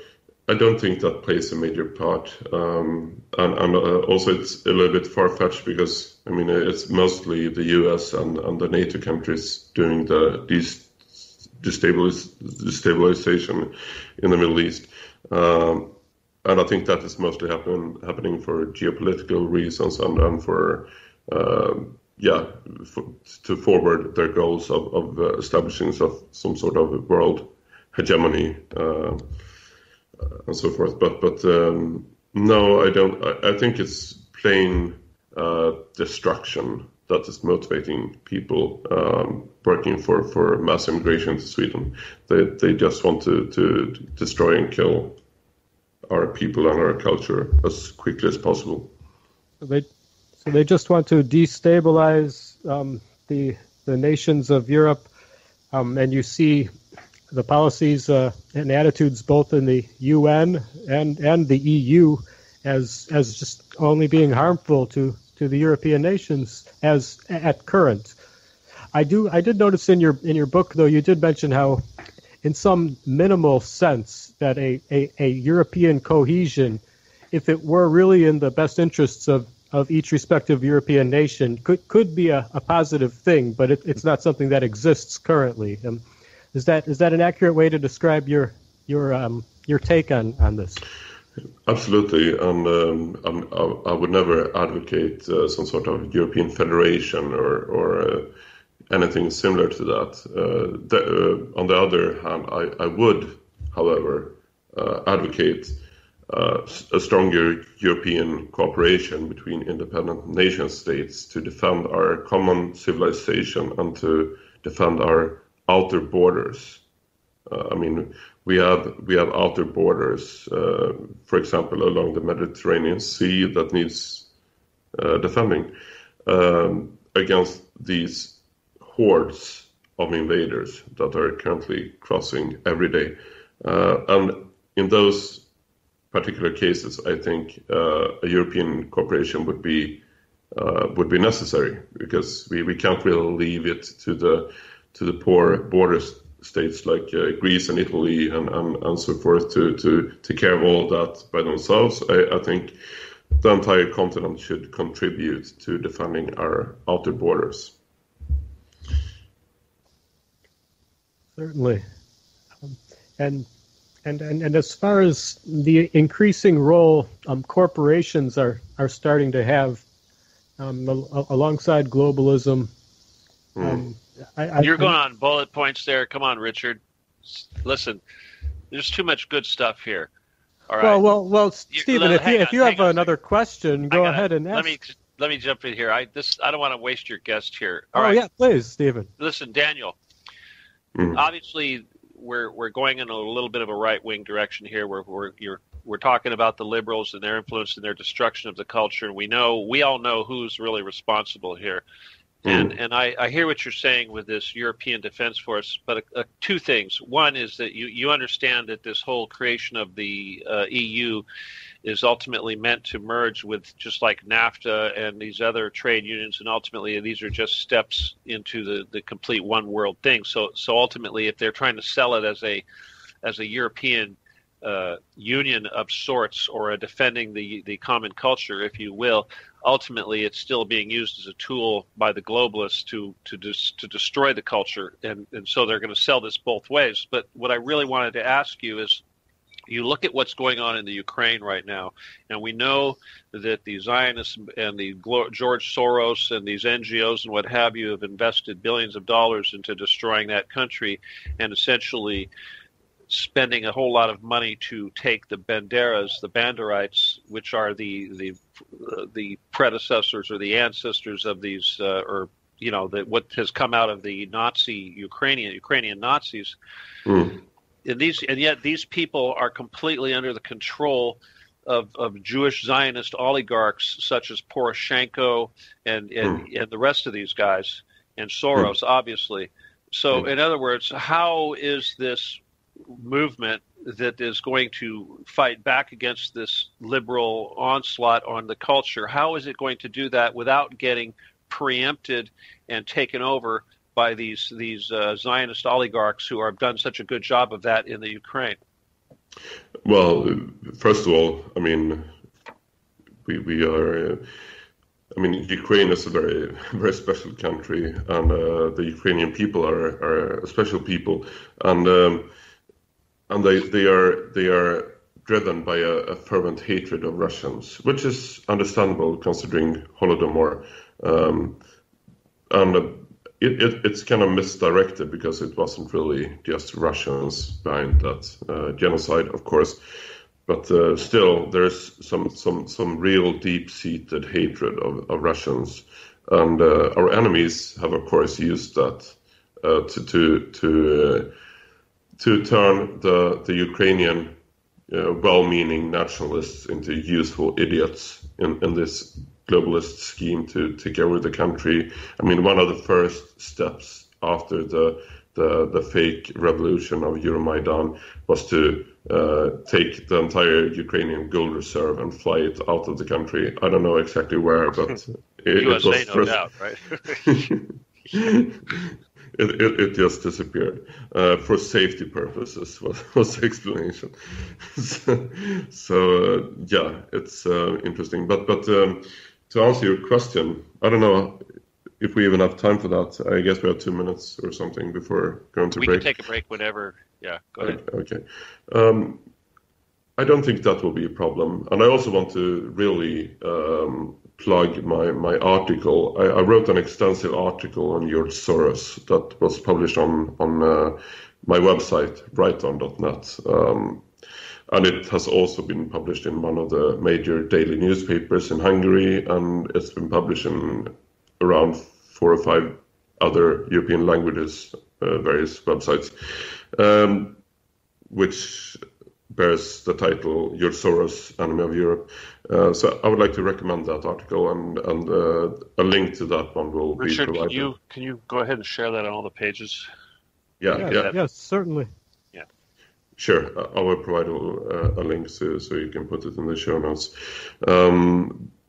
I don't think that plays a major part. And also it's a little bit far-fetched, because I mean, it's mostly the US and the NATO countries doing these destabilization in the Middle East, and I think that is mostly happening for geopolitical reasons and for to forward their goals of establishing some sort of world hegemony and so forth. But no, I don't. I think it's plain destruction that is motivating people working for mass immigration to Sweden. They just want to destroy and kill our people and our culture as quickly as possible. So they just want to destabilize the nations of Europe, and you see the policies and attitudes both in the UN and the EU as just only being harmful to the European nations as at current. I did notice in your book, though, you did mention how in some minimal sense that a European cohesion, if it were really in the best interests of each respective European nation, could be a positive thing, but it's not something that exists currently. Is that an accurate way to describe your take on this? Absolutely. I would never advocate some sort of European federation or anything similar to that. On the other hand, I would, however, advocate a stronger European cooperation between independent nation states to defend our common civilization and to defend our outer borders. I mean, we have outer borders, for example, along the Mediterranean Sea that needs defending against these hordes of invaders that are currently crossing every day. And in those particular cases, I think a European cooperation would be necessary, because we can't really leave it to the poor borders states like Greece and Italy and so forth to take care of all that by themselves. I think the entire continent should contribute to defending our outer borders. Certainly. And as far as the increasing role corporations are starting to have alongside globalism, you're going on bullet points there. Come on, Richard. Listen, there's too much good stuff here. All right. Well, Stephen, if you have another question, go ahead and ask. Let me jump in here. I don't want to waste your guest here. All right. Yeah, please, Stephen. Listen, Daniel. Obviously, we're going in a little bit of a right-wing direction here. We're talking about the liberals and their influence and their destruction of the culture. And we all know who's really responsible here. And I hear what you're saying with this European Defense Force, but two things. One is that you understand that this whole creation of the EU is ultimately meant to merge with just like NAFTA and these other trade unions, and ultimately these are just steps into the complete one world thing. So ultimately, if they're trying to sell it as a European union of sorts, or defending the common culture, if you will, ultimately it's still being used as a tool by the globalists to destroy the culture, and so they're going to sell this both ways. But what I really wanted to ask you is, you look at what's going on in the Ukraine right now, and we know that the Zionists and the George Soros and these NGOs and what have you have invested billions of dollars into destroying that country, and essentially spending a whole lot of money to take the Banderas, the Banderites, which are the predecessors or the ancestors of these, what has come out of the Nazi Ukrainian Nazis. And yet these people are completely under the control of Jewish Zionist oligarchs such as Poroshenko and the rest of these guys, and Soros, obviously. So, in other words, how is this movement that is going to fight back against this liberal onslaught on the culture, how is it going to do that without getting preempted and taken over by these Zionist oligarchs who have done such a good job of that in the Ukraine? Well, first of all, I mean, we are... I mean, Ukraine is a very, very special country, and the Ukrainian people are a special people, and they are driven by a fervent hatred of Russians, which is understandable considering Holodomor. And it's kind of misdirected, because it wasn't really just Russians behind that genocide, of course. But still, there's some real deep-seated hatred of Russians. And our enemies have, of course, used that to turn the Ukrainian well-meaning nationalists into useful idiots in this globalist scheme to take over the country. I mean, one of the first steps after the fake revolution of Euromaidan was to take the entire Ukrainian gold reserve and fly it out of the country. I don't know exactly where, but it was no doubt, right? It just disappeared for safety purposes, was the explanation. So yeah, it's interesting. But to answer your question, I don't know if we even have time for that. I guess we have 2 minutes or something before going to break. We can take a break whenever. Yeah, go ahead. Okay. I don't think that will be a problem. And I also want to really plug my article. I wrote an extensive article on George Soros that was published on my website, righton.net. And it has also been published in one of the major daily newspapers in Hungary, and it's been published in around 4 or 5 other European languages, various websites, which bears the title George Soros, Enemy of Europe. So I would like to recommend that article, and a link to that one will be provided. Richard, can you go ahead and share that on all the pages? Yeah, certainly. Sure, I will provide a link so you can put it in the show notes.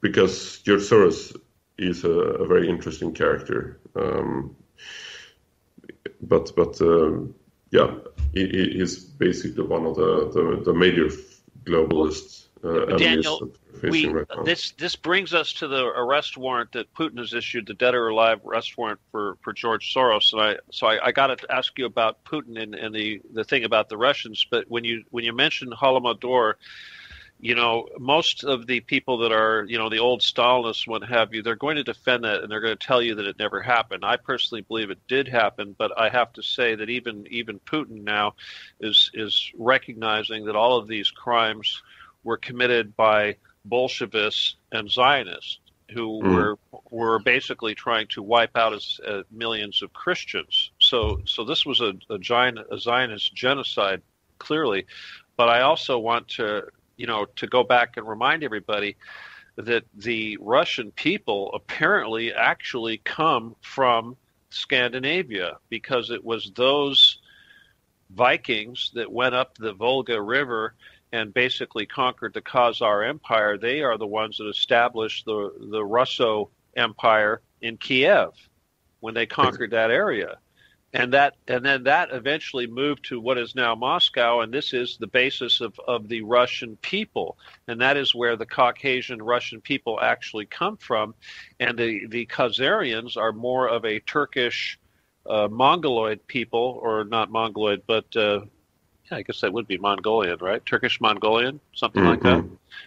Because George Soros is a very interesting character. He's basically one of the major globalist enemies that we're facing right now. This brings us to the arrest warrant that Putin has issued, the dead or alive arrest warrant for George Soros. And I got to ask you about Putin and the thing about the Russians. But when you mention Holodomor, most of the people that are, the old Stalinists, what have you, they're going to defend that, and they're going to tell you that it never happened. I personally believe it did happen, but I have to say that even Putin now is recognizing that all of these crimes were committed by Bolshevists and Zionists, who were basically trying to wipe out millions of Christians. So this was a Zionist genocide, clearly. But I also want to go back and remind everybody that the Russian people apparently actually come from Scandinavia, because it was those Vikings that went up the Volga River and basically conquered the Khazar Empire. They are the ones that established the Russo Empire in Kiev when they conquered that area. And then that eventually moved to what is now Moscow, and this is the basis of the Russian people. And that is where the Caucasian Russian people actually come from. And the Khazarians are more of a Turkish Mongoloid people, or not Mongoloid, but I guess that would be Mongolian, right? Turkish Mongolian, something like that.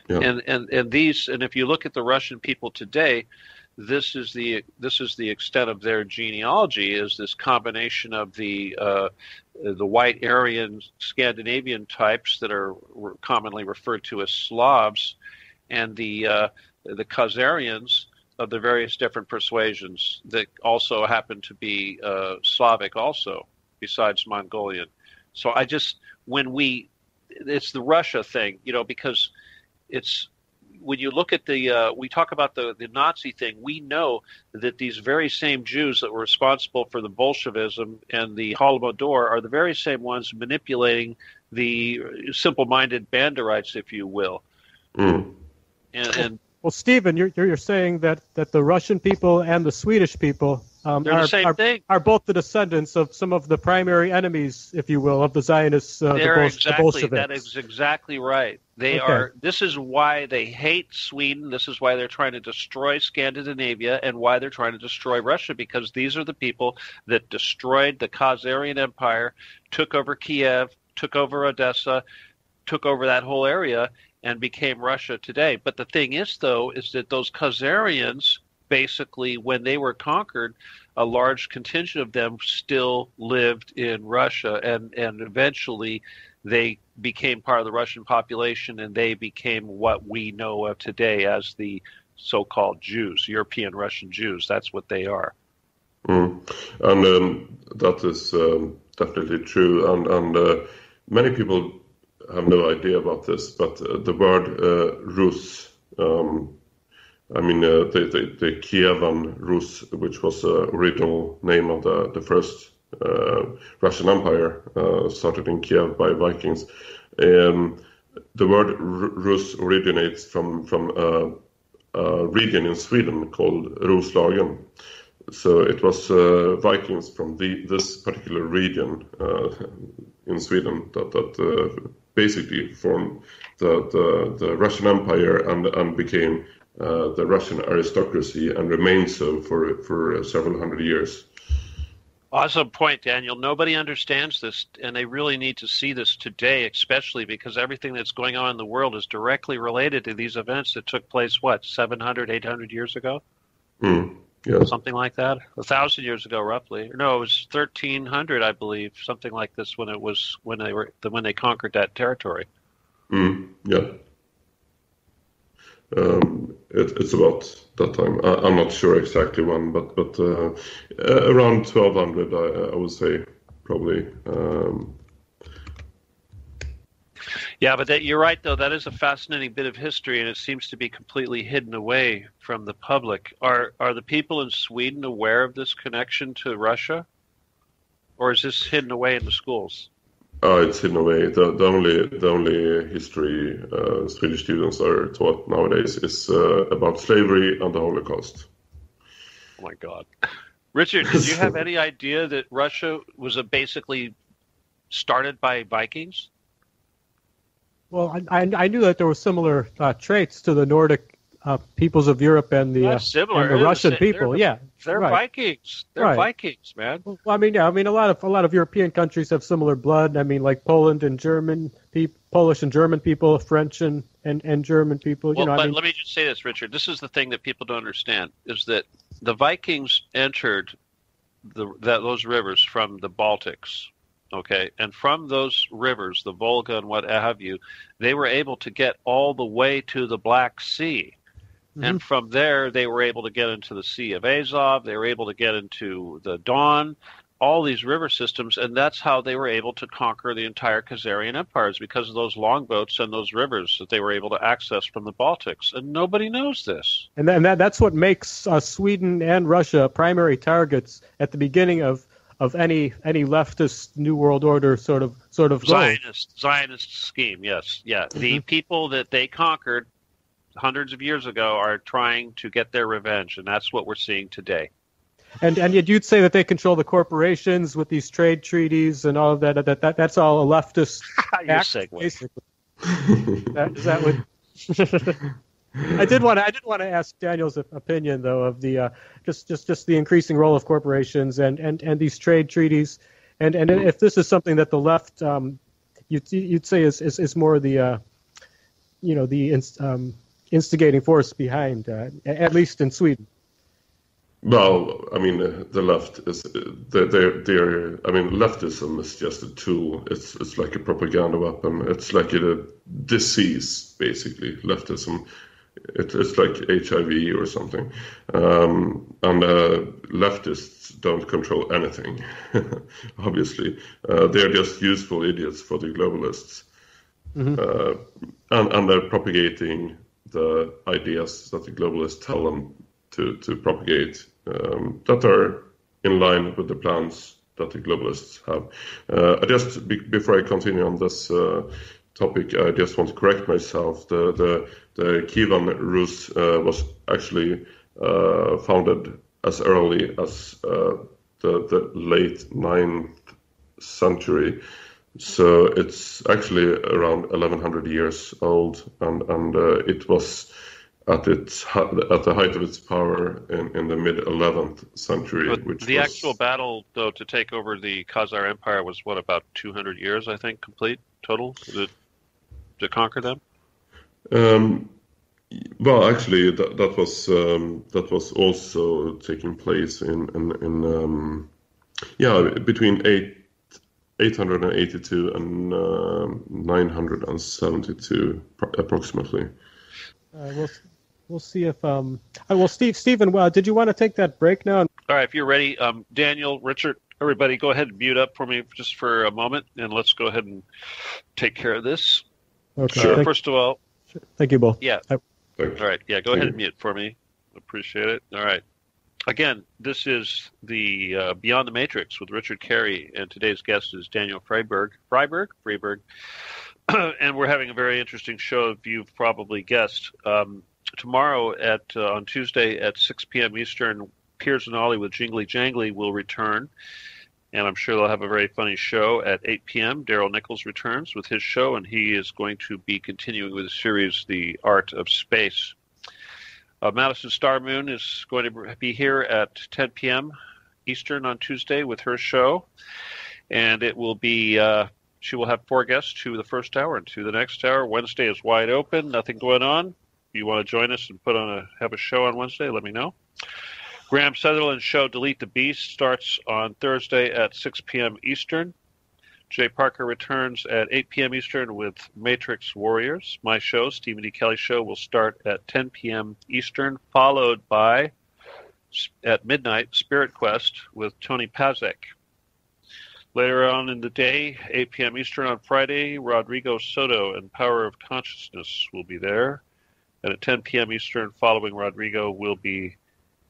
Yeah. And if you look at the Russian people today, this is the extent of their genealogy, is this combination of the white Aryan Scandinavian types that are commonly referred to as Slavs, and the Khazarians of the various different persuasions that also happen to be Slavic also, besides Mongolian. So it's the Russia thing, because it's, when you look at we talk about the Nazi thing, we know that these very same Jews that were responsible for the Bolshevism and the Holodomor are the very same ones manipulating the simple-minded Banderites, if you will. Mm. Well, Stephen, you're saying that the Russian people and the Swedish people are both the descendants of some of the primary enemies, if you will, of the Zionists, the Bolsheviks. That is exactly right. This is why they hate Sweden. This is why they're trying to destroy Scandinavia, and why they're trying to destroy Russia, because these are the people that destroyed the Khazarian Empire, took over Kiev, took over Odessa, took over that whole area, and became Russia today. But the thing is, though, is that those Khazarians, basically, when they were conquered, a large contingent of them still lived in Russia, and eventually they became part of the Russian population, and they became what we know of today as the so-called Jews, European Russian Jews. That's what they are. Mm. And that is definitely true. And many people have no idea about this, but the word Rus, the Kievan Rus, which was the original name of the first Russian Empire, started in Kiev by Vikings. The word Rus originates from a region in Sweden called Ruslagen. So it was Vikings from this particular region in Sweden that basically formed the Russian Empire and became the Russian aristocracy, and remained so for several hundred years. Awesome point, Daniel. Nobody understands this, and they really need to see this today, especially because everything that's going on in the world is directly related to these events that took place, what, 700, 800 years ago? Yes. Something like that? 1,000 years ago, roughly. No, it was 1,300, I believe, something like this, when it was when they conquered that territory. It's about that time. I'm not sure exactly when, but around 1200, I would say, probably. Yeah, but you're right, though. That is a fascinating bit of history, and it seems to be completely hidden away from the public. Are the people in Sweden aware of this connection to Russia, or is this hidden away in the schools? It's hidden away. The only history Swedish students are taught nowadays is about slavery and the Holocaust. Oh my God, Richard, did you have any idea that Russia was basically started by Vikings? Well, I knew that there were similar traits to the Nordic peoples of Europe and the Russian people. They're Vikings. They're Vikings, man. Well, I mean, a lot of European countries have similar blood. I mean, like Poland and German people, Polish and German people, French and German people. Well, let me just say this, Richard. This is the thing that people don't understand: is that the Vikings entered those rivers from the Baltics. Okay, and from those rivers, the Volga and what have you, they were able to get all the way to the Black Sea. Mm-hmm. And from there, they were able to get into the Sea of Azov, they were able to get into the Don, all these river systems, and that's how they were able to conquer the entire Khazarian Empire, because of those longboats and those rivers that they were able to access from the Baltics. And nobody knows this. And that's what makes Sweden and Russia primary targets at the beginning of any leftist New World Order sort of Zionist scheme, yes. Yeah. Mm-hmm. The people that they conquered hundreds of years ago are trying to get their revenge, and that's what we're seeing today. And yet you'd say that they control the corporations with these trade treaties and all of that. That's all a leftist act, basically. Is that what... I did want to ask Daniel's opinion, though, of the just the increasing role of corporations and these trade treaties, and if this is something that the left you'd say is more the instigating force behind, at least in Sweden. Well, I mean, the left is they're. I mean, leftism is just a tool. It's like a propaganda weapon. It's like a disease, basically. Leftism. It's like HIV or something, and leftists don't control anything. Obviously, they're just useful idiots for the globalists, and they're propagating the ideas that the globalists tell them to propagate, that are in line with the plans that the globalists have. Before I continue on this topic, I just want to correct myself. The Kievan Rus was actually founded as early as the late 9th century, so it's actually around 1,100 years old, and it was at the height of its power in the mid-11th century. But the actual battle, though, to take over the Khazar Empire was, what, about 200 years, I think, complete, total, to conquer them? Well, actually, that was also taking place between 882 and 972, approximately. We'll see if Stephen. Well, did you want to take that break now? All right, if you're ready, Daniel, Richard, everybody, go ahead and mute up for me just for a moment, and let's go ahead and take care of this. Okay. Sure. First of all, thank you both. Yeah. Thanks. All right. Yeah. Go ahead and mute for me. Appreciate it. All right. Again, this is the Beyond the Matrix with Richard Carey, and today's guest is Daniel Friberg. Friberg. And we're having a very interesting show, if you've probably guessed. Tomorrow on Tuesday at 6 p.m. Eastern, Piers and Ollie with Jingly Jangly will return. And I'm sure they'll have a very funny show. At 8 p.m., Daryl Nichols returns with his show, and he is going to be continuing with the series, The Art of Space. Madison Star Moon is going to be here at 10 p.m. Eastern on Tuesday with her show. And it will be, she will have four guests to the first hour and to the next hour. Wednesday is wide open, nothing going on. If you want to join us and have a show on Wednesday, let me know. Graham Sutherland's show, Delete the Beast, starts on Thursday at 6 p.m. Eastern. Jay Parker returns at 8 p.m. Eastern with Matrix Warriors. My show, Stephen D. Kelly's show, will start at 10 p.m. Eastern, followed by, at midnight, Spirit Quest with Tony Pazek. Later on in the day, 8 p.m. Eastern on Friday, Rodrigo Soto and Power of Consciousness will be there. And at 10 p.m. Eastern, following Rodrigo, will be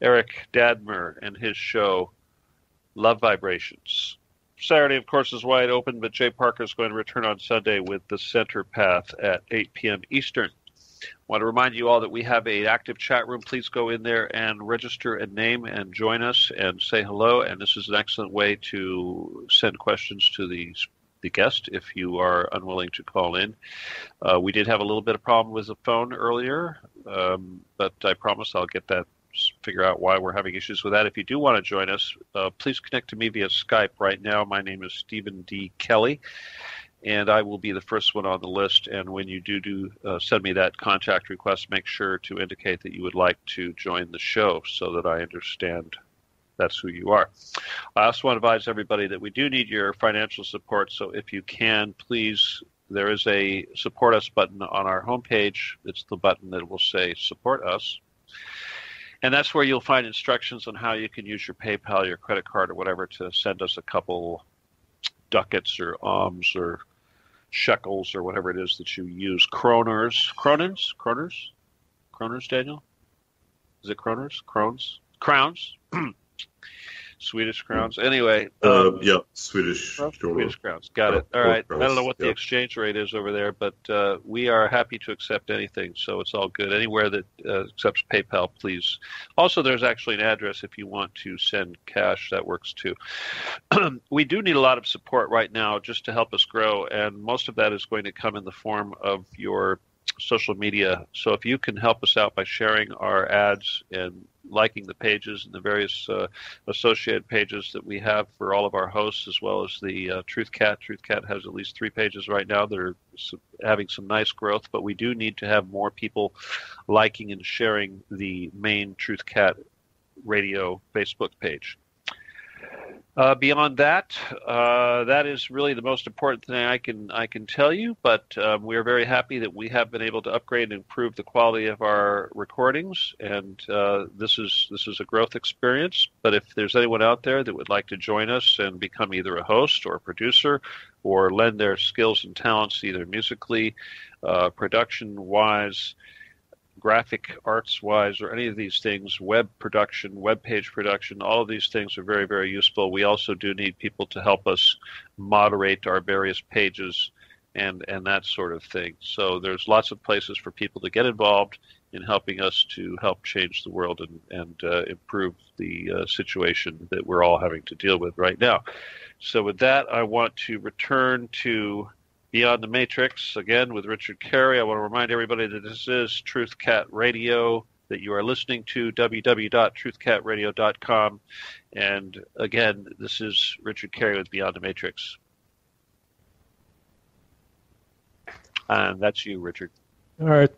Eric Dadmer and his show, Love Vibrations. Saturday, of course, is wide open, but Jay Parker is going to return on Sunday with The Center Path at 8 p.m. Eastern. I want to remind you all that we have an active chat room. Please go in there and register a name and join us and say hello. And this is an excellent way to send questions to the guest if you are unwilling to call in. We did have a little bit of problem with the phone earlier, but I promise I'll get that. Figure out why we're having issues with that. If you do want to join us, please connect to me via Skype right now. My name is Stephen D. Kelly, and I will be the first one on the list. And when you do send me that contact request, make sure to indicate that you would like to join the show so that I understand that's who you are. I also want to advise everybody that we do need your financial support. So if you can, please, there is a Support Us button on our homepage. It's the button that will say Support Us. And that's where you'll find instructions on how you can use your PayPal, your credit card, or whatever to send us a couple ducats or alms or shekels or whatever it is that you use. Kroners, Daniel? Is it kroners? Crowns? Swedish crowns. Anyway. Yeah, Swedish. Swedish crowns. Got it. All right. Crowns. I don't know what the exchange rate is over there, but we are happy to accept anything, so it's all good. Anywhere that accepts PayPal, please. Also, there's actually an address if you want to send cash. That works, too. We do need a lot of support right now just to help us grow, and most of that is going to come in the form of your social media. So if you can help us out by sharing our ads and liking the pages and the various associated pages that we have for all of our hosts, as well as the Truth Cat. Truth Cat has at least 3 pages right now that are having some nice growth, but we do need to have more people liking and sharing the main Truth Cat Radio Facebook page. Beyond that, that is really the most important thing I can tell you, but we are very happy that we have been able to upgrade and improve the quality of our recordings, and this is a growth experience. But if there's anyone out there that would like to join us and become either a host or a producer or lend their skills and talents either musically, production-wise, graphic arts-wise, or any of these things, web production, web page production, all of these things are very, very useful. We also do need people to help us moderate our various pages and that sort of thing. So there's lots of places for people to get involved in helping us to help change the world and improve the situation that we're all having to deal with right now. So with that, I want to return to Beyond the Matrix, again, with Richard Carey. I want to remind everybody that this is Truth Cat Radio, that you are listening to, www.truthcatradio.com. And, again, this is Richard Carey with Beyond the Matrix. And that's you, Richard. All right.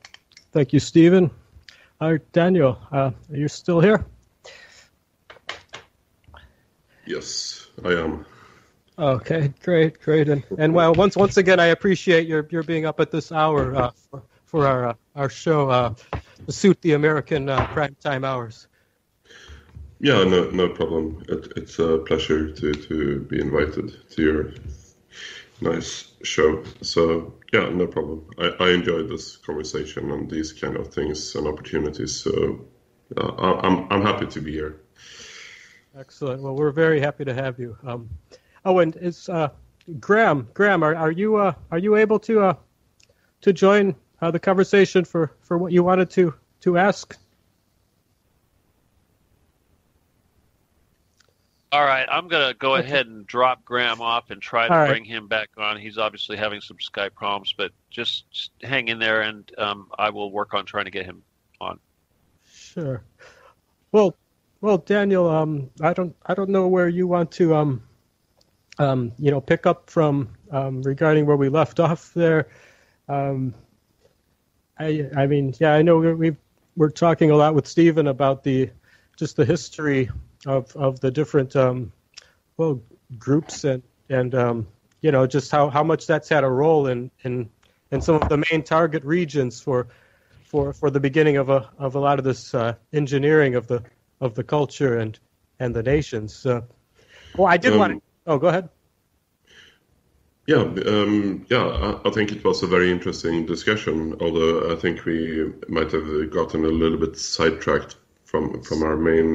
Thank you, Stephen. All right, Daniel, are you still here? Yes, I am. Okay, great, and well, once again, I appreciate your being up at this hour for our show to suit the American prime time hours. Yeah, no problem. It's a pleasure to be invited to your nice show. So yeah, no problem. I enjoyed this conversation and these kind of things and opportunities. So I'm happy to be here. Excellent. Well, we're very happy to have you. Oh, and it's Graham. Graham, are you able to join the conversation for what you wanted to ask? All right, I'm gonna go ahead and drop Graham off and try to bring him back on. He's obviously having some Skype problems, but just hang in there, and I will work on trying to get him on. Sure. Well, Well, Daniel, I don't know where you want to pick up from regarding where we left off there. I know we're talking a lot with Stephen about the history of the different groups and just how much that's had a role in some of the main target regions for the beginning of a lot of this engineering of the culture and the nations. So, I did want to. Oh, go ahead. I think it was a very interesting discussion, although I think we might have gotten a little bit sidetracked from our main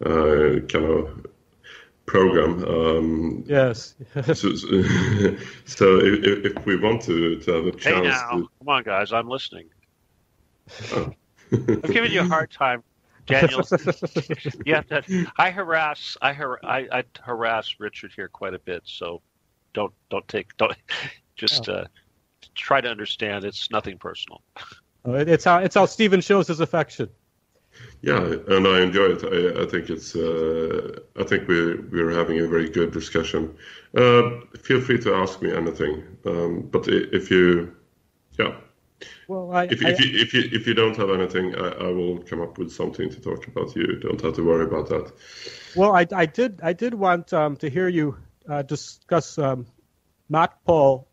kind of program. Yes. So if we want to have a chance... Hey now, come on guys, I'm listening. Oh. I'm giving you a hard time, Daniel. I harass Richard here quite a bit, so... Don't try to understand. It's nothing personal. It's how Stephen shows his affection. Yeah, and I enjoy it. I think it's. I think we're having a very good discussion. Feel free to ask me anything. But if you, yeah. Well, if you don't have anything, I will come up with something to talk about. You don't have to worry about that. Well, I did want to hear you. Discuss Motpol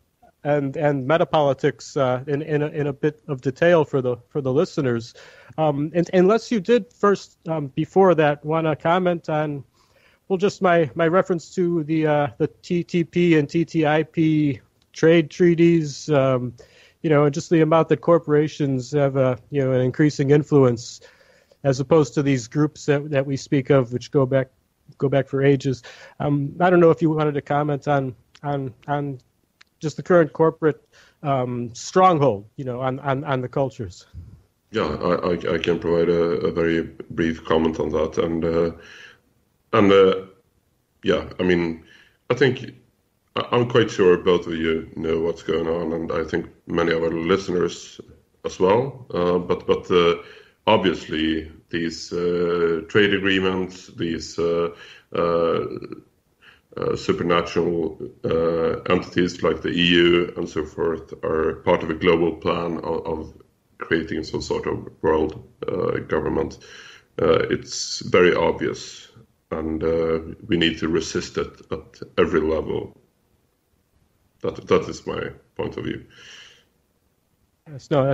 and metapolitics in a bit of detail for the listeners. And unless you did first before that, want to comment on just my reference to the TTP and TTIP trade treaties, and just the amount that corporations have an increasing influence as opposed to these groups that we speak of, which go back for ages. I don't know if you wanted to comment on just the current corporate stronghold, on the cultures. Yeah, I can provide a very brief comment on that, I think I'm quite sure both of you know what's going on, and I think many of our listeners as well. But obviously, these trade agreements, these supranational entities like the EU and so forth are part of a global plan of creating some sort of world government. It's very obvious, and we need to resist it at every level. That is my point of view. Yes, I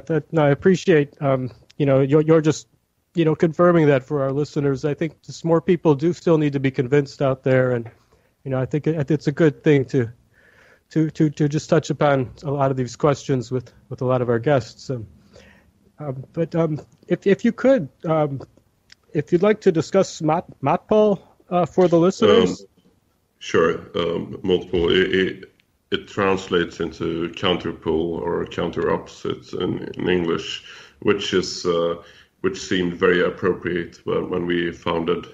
appreciate you're just. Confirming that for our listeners. I think just more people do still need to be convinced out there, and I think it's a good thing to just touch upon a lot of these questions with a lot of our guests. If you could, if you'd like to discuss Motpol for the listeners, sure. Motpol it translates into counterpol or counter opposites in English, which is. Which seemed very appropriate when we founded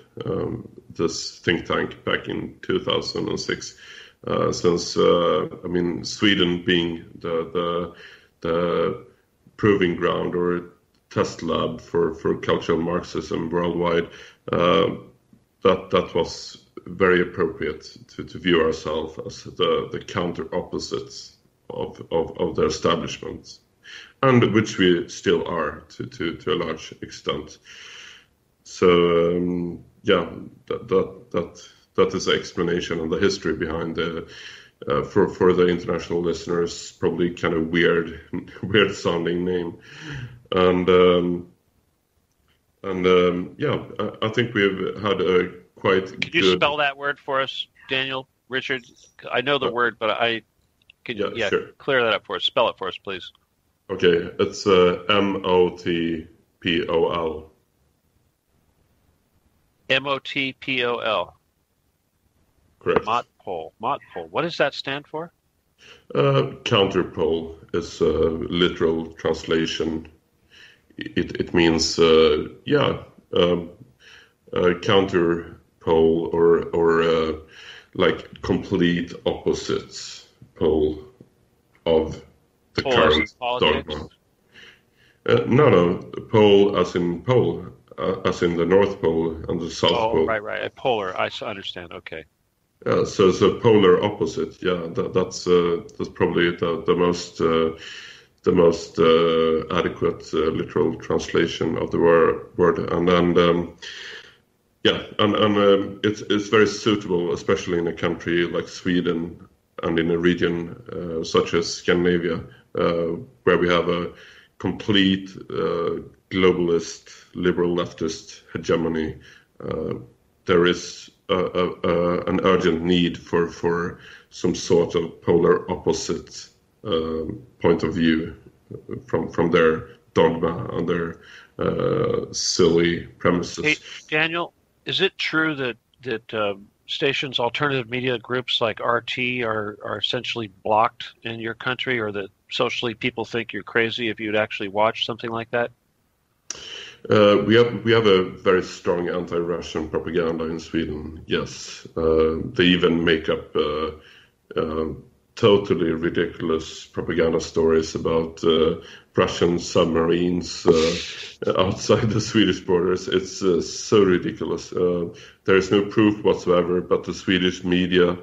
this think tank back in 2006. Since Sweden being the proving ground or test lab for cultural Marxism worldwide, that was very appropriate to view ourselves as the counter opposites of the establishment. And which we still are to a large extent. So that is the explanation and the history behind the for the international listeners probably kind of weird sounding name, I think we've had a quite. Could you spell that word for us, Daniel, Richard? I know the word, but I could sure. Clear that up for us. Spell it for us, please. Okay, it's Motpol. Motpol. Correct. Motpol. Motpol. What does that stand for? Counterpole is a literal translation. It means counterpole or like complete opposites pole of. The current dogma. No, pole as in pole, as in the North Pole and the South Pole. Right. Polar, I understand. Okay. Yeah, so it's a polar opposite. Yeah, that's probably the most adequate literal translation of the word. And then it's very suitable, especially in a country like Sweden and in a region such as Scandinavia, where we have a complete globalist, liberal leftist hegemony. There is an urgent need for some sort of polar opposite point of view from their dogma and their silly premises. Hey, Daniel, is it true that stations, alternative media groups like RT are essentially blocked in your country, or that socially people think you're crazy if you'd actually watch something like that? We have a very strong anti-Russian propaganda in Sweden. Yes, they even make up totally ridiculous propaganda stories about Russian submarines outside the Swedish borders. It's so ridiculous. There is no proof whatsoever, but the Swedish media,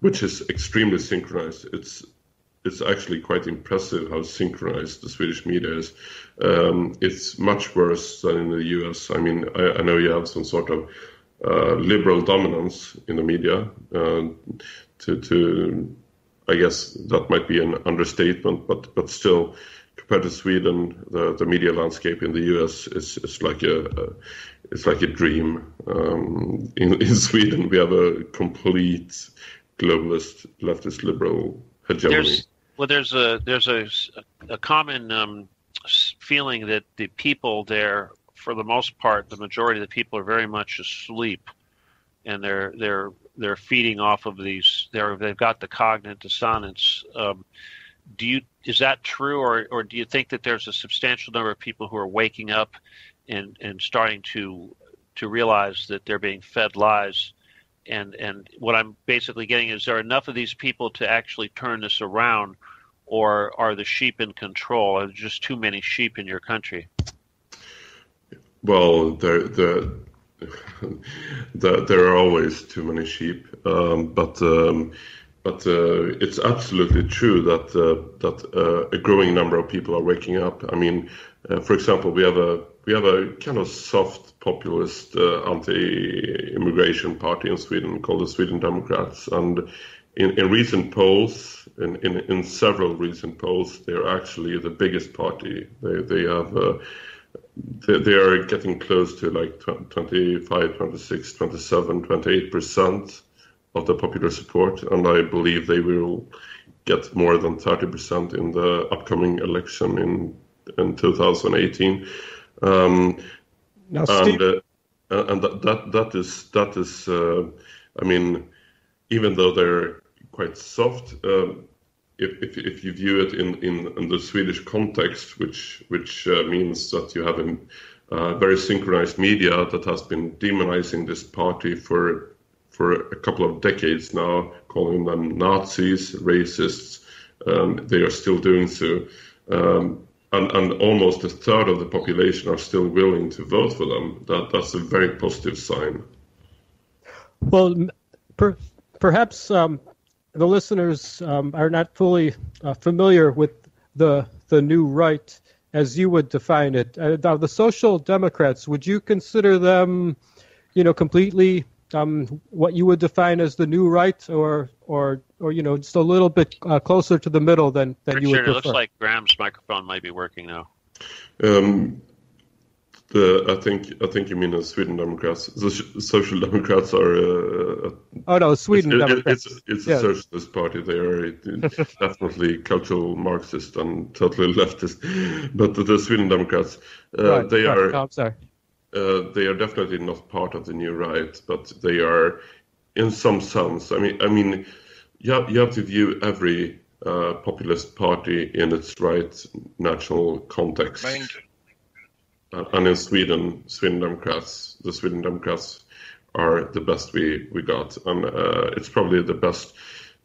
which is extremely synchronized, it's actually quite impressive how synchronized the Swedish media is. It's much worse than in the US. I mean, I know you have some sort of liberal dominance in the media. I guess that might be an understatement, but still, compared to Sweden, the media landscape in the US is like a dream. In Sweden, we have a complete globalist, leftist, liberal hegemony. There's a common feeling that the people there, for the most part, the majority of the people are very much asleep, and they're feeding off of these. They've got the cognitive dissonance. Is that true, or do you think that there's a substantial number of people who are waking up and starting to realize that they're being fed lies? And what I'm basically getting is, there are enough of these people to actually turn this around, or are the sheep in control? Are there just too many sheep in your country? Well, there are always too many sheep, but it's absolutely true that a growing number of people are waking up. I mean, for example, we have a kind of soft populist anti-immigration party in Sweden called the Sweden Democrats, and in recent polls, in several recent polls, they're actually the biggest party. They are getting close to like 25, 26, 27, 28% of the popular support, and I believe they will get more than 30% in the upcoming election in 2018. I mean, even though they're quite soft, if you view it in the Swedish context, which means that you have a very synchronized media that has been demonizing this party for a couple of decades now, calling them Nazis, racists, they are still doing so, and almost a third of the population are still willing to vote for them. That's a very positive sign. Well, perhaps. The listeners are not fully familiar with the new right as you would define it. Now, the Social Democrats, would you consider them, completely what you would define as the new right, or just a little bit closer to the middle than Richard, you would prefer? It looks like Graham's microphone might be working now. I think you mean the Sweden Democrats. The Social Democrats are. Sweden Democrats. It's a socialist party. They are definitely cultural Marxist and totally leftist. But the Sweden Democrats, they are definitely not part of the new right, but they are, in some sense. I mean, you have to view every populist party in its right national context. Mind. And in the Sweden Democrats are the best we got, and it's probably the best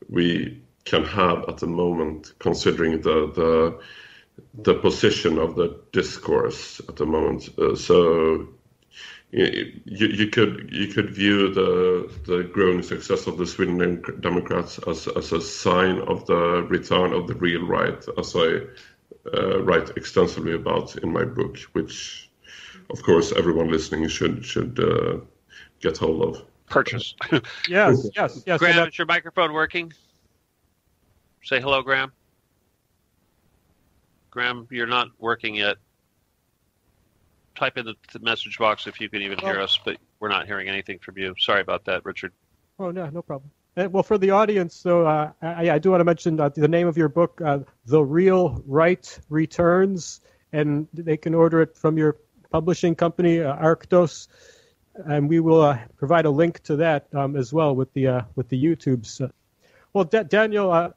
we can have at the moment, considering the the position of the discourse at the moment. So you could view the growing success of the Sweden Democrats as a sign of the return of the real right, as I write extensively about in my book, which, of course, everyone listening should get hold of. Purchase. Yes. Graham, is your microphone working? Say hello, Graham. Graham, you're not working yet. Type in the message box if you can even hear us, but we're not hearing anything from you. Sorry about that, Richard. Oh, no problem. Well, for the audience, so I do want to mention the name of your book, The Real Right Returns, and they can order it from your publishing company, Arktos, and we will provide a link to that as well with the YouTubes. Well, Daniel,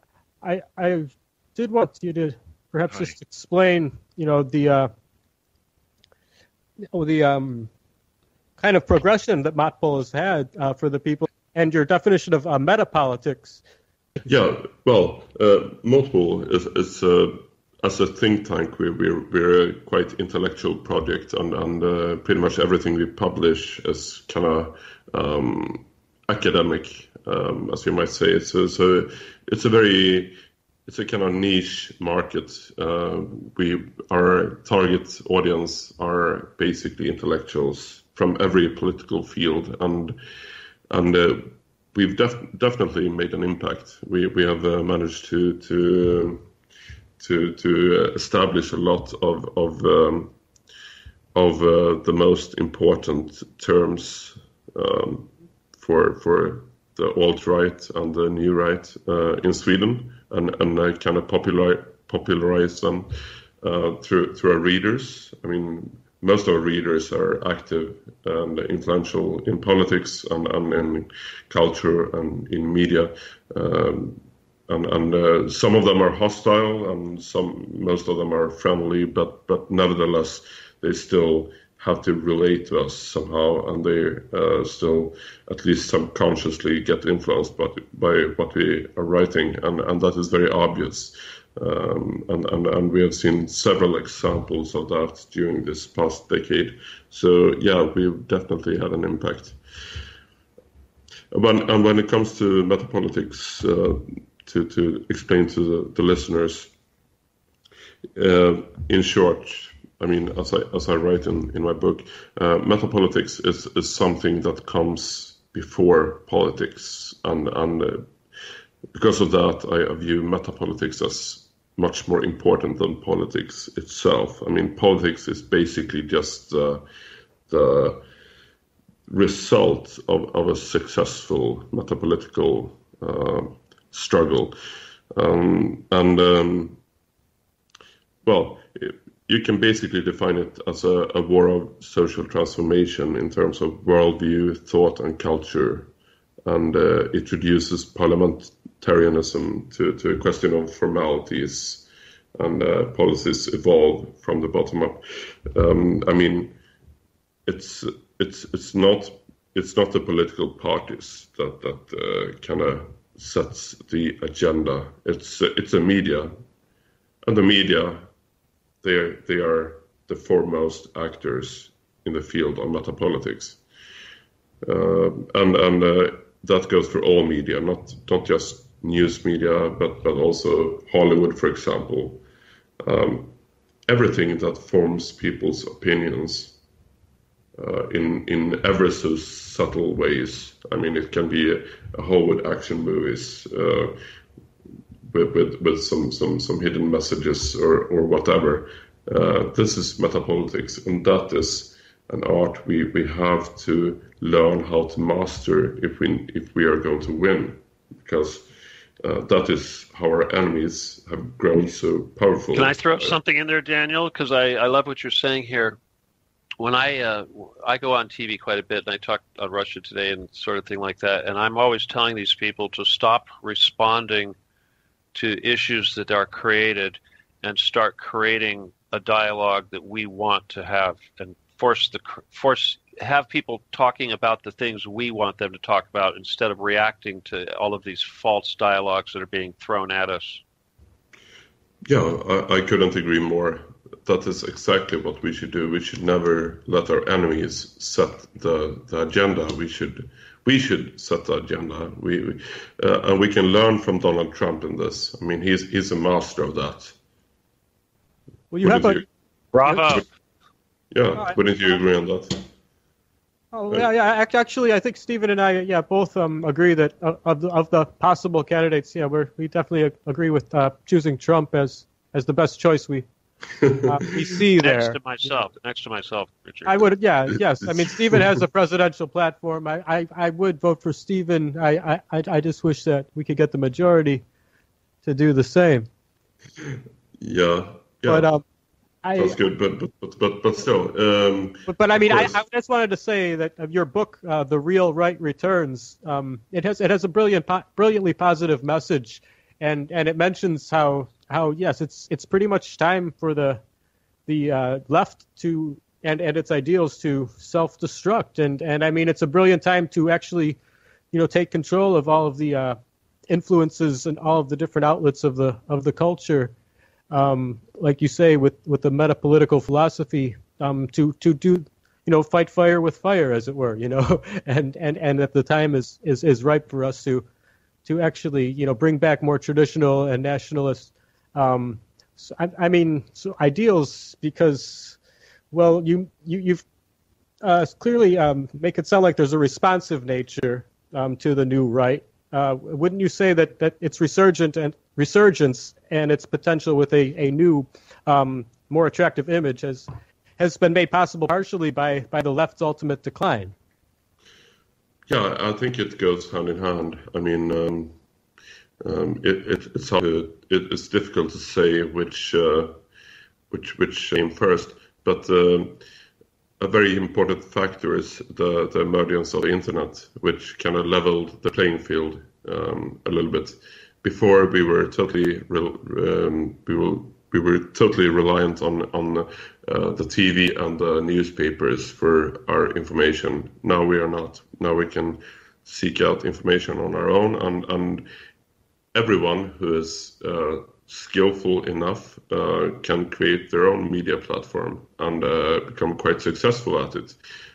I did want you to perhaps just explain, the kind of progression that Motpol has had for the people, and your definition of metapolitics. Yeah, well, Motpol is as a think tank, we're a quite intellectual project, and pretty much everything we publish is kind of academic, as you might say. So it's a kind of niche market. Our target audience are basically intellectuals from every political field, and we've definitely made an impact. We have managed to establish a lot of the most important terms for the alt-right and the new right in Sweden, and kind of popularize them through our readers. I mean, most of our readers are active and influential in politics and in culture and in media, and some of them are hostile, and most of them are friendly, but nevertheless they still have to relate to us somehow, and they still, at least subconsciously, get influenced by what we are writing, and that is very obvious. And we have seen several examples of that during this past decade. So yeah, we've definitely had an impact. When it comes to metapolitics, to explain to the listeners, in short, I mean, as I write in my book, metapolitics is something that comes before politics, and because of that, I view metapolitics as much more important than politics itself. I mean, politics is basically just the result of a successful metapolitical struggle. You can basically define it as a war of social transformation in terms of worldview, thought, and culture. And it reduces parliamentarianism to a question of formalities, and policies evolve from the bottom up. I mean, it's not the political parties that kind of sets the agenda. It's the media, and the media, they are the foremost actors in the field of metapolitics, and that goes for all media, not just news media, but also Hollywood, for example. Everything that forms people's opinions in ever so subtle ways. I mean, it can be a Hollywood action movies with some hidden messages or whatever. This is metapolitics, and that is an art we have to learn how to master if we are going to win, because that is how our enemies have grown so powerful. Can I throw something in there, Daniel? Because I love what you're saying here. When I go on TV quite a bit, and I talk on Russia Today and sort of thing like that, and I'm always telling these people to stop responding to issues that are created and start creating a dialogue that we want to have, and have people talking about the things we want them to talk about instead of reacting to all of these false dialogues that are being thrown at us. Yeah, I couldn't agree more. That is exactly what we should do. We should never let our enemies set the agenda. We should set the agenda. And we can learn from Donald Trump in this. I mean, he's a master of that. Well, you wouldn't have a bravo. Yeah, wouldn't you agree on that? Oh, yeah. Actually, I think Stephen and I, both agree that of the possible candidates, we definitely agree with choosing Trump as the best choice we see there. Next to myself, Richard. I would, yes. I mean, Stephen has a presidential platform. I would vote for Stephen. I just wish that we could get the majority to do the same. Yeah. But that's good, but still. But I mean, I just wanted to say that your book, "The Real Right Returns," it has a brilliantly positive message, and it mentions how yes, it's pretty much time for the left to and its ideals to self-destruct, and I mean, it's a brilliant time to actually, take control of all of the influences and all of the different outlets of the culture. Like you say, with the metapolitical philosophy, to do, fight fire with fire, as it were, and that the time is ripe for us to actually, bring back more traditional and nationalist, ideals, because, well, you've clearly make it sound like there's a responsive nature to the new right. Wouldn't you say that it's resurgence and its potential with a new, more attractive image has been made possible partially by the left's ultimate decline? Yeah, I think it goes hand in hand. I mean, it's difficult to say which came first, but a very important factor is the emergence of the internet, which kind of leveled the playing field a little bit. Before, we were totally reliant on the TV and the newspapers for our information. Now we are not. Now we can seek out information on our own, and everyone who is skillful enough can create their own media platform and become quite successful at it.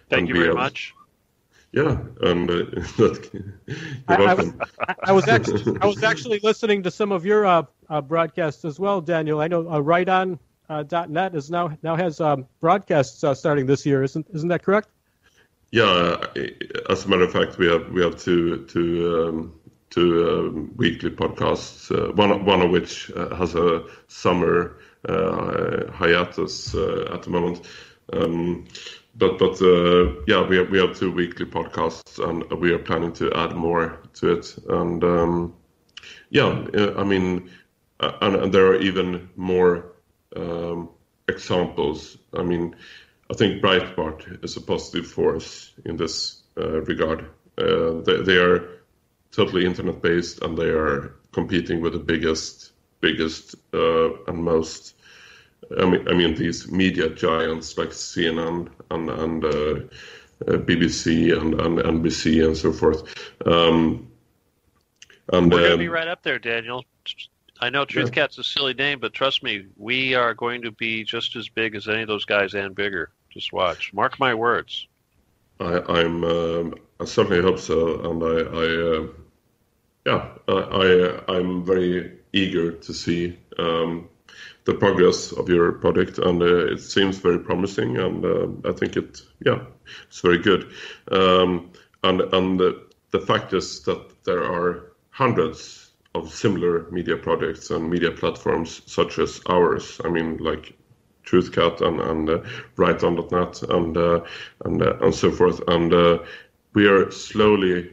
Thank you very much. Yeah, I was actually listening to some of your broadcasts as well, Daniel. I know righton.net is now has broadcasts starting this year. Isn't that correct? Yeah, as a matter of fact, we have two weekly podcasts. One of which has a summer hiatus at the moment. We have two weekly podcasts, and we are planning to add more to it. And and there are even more examples. I mean, I think Breitbart is a positive force in this regard. They are totally internet-based, and they are competing with the biggest and most. I mean, these media giants like CNN and BBC and NBC and so forth. We're going to be right up there, Daniel. I know Truth Cat's a silly name, but trust me, we are going to be just as big as any of those guys and bigger. Just watch. Mark my words. I certainly hope so, and I'm very eager to see the progress of your product, and it seems very promising, and I think it's very good. And the fact is that there are hundreds of similar media products and media platforms such as ours. I mean, like Truth Cat and righton.net and so forth. And we are slowly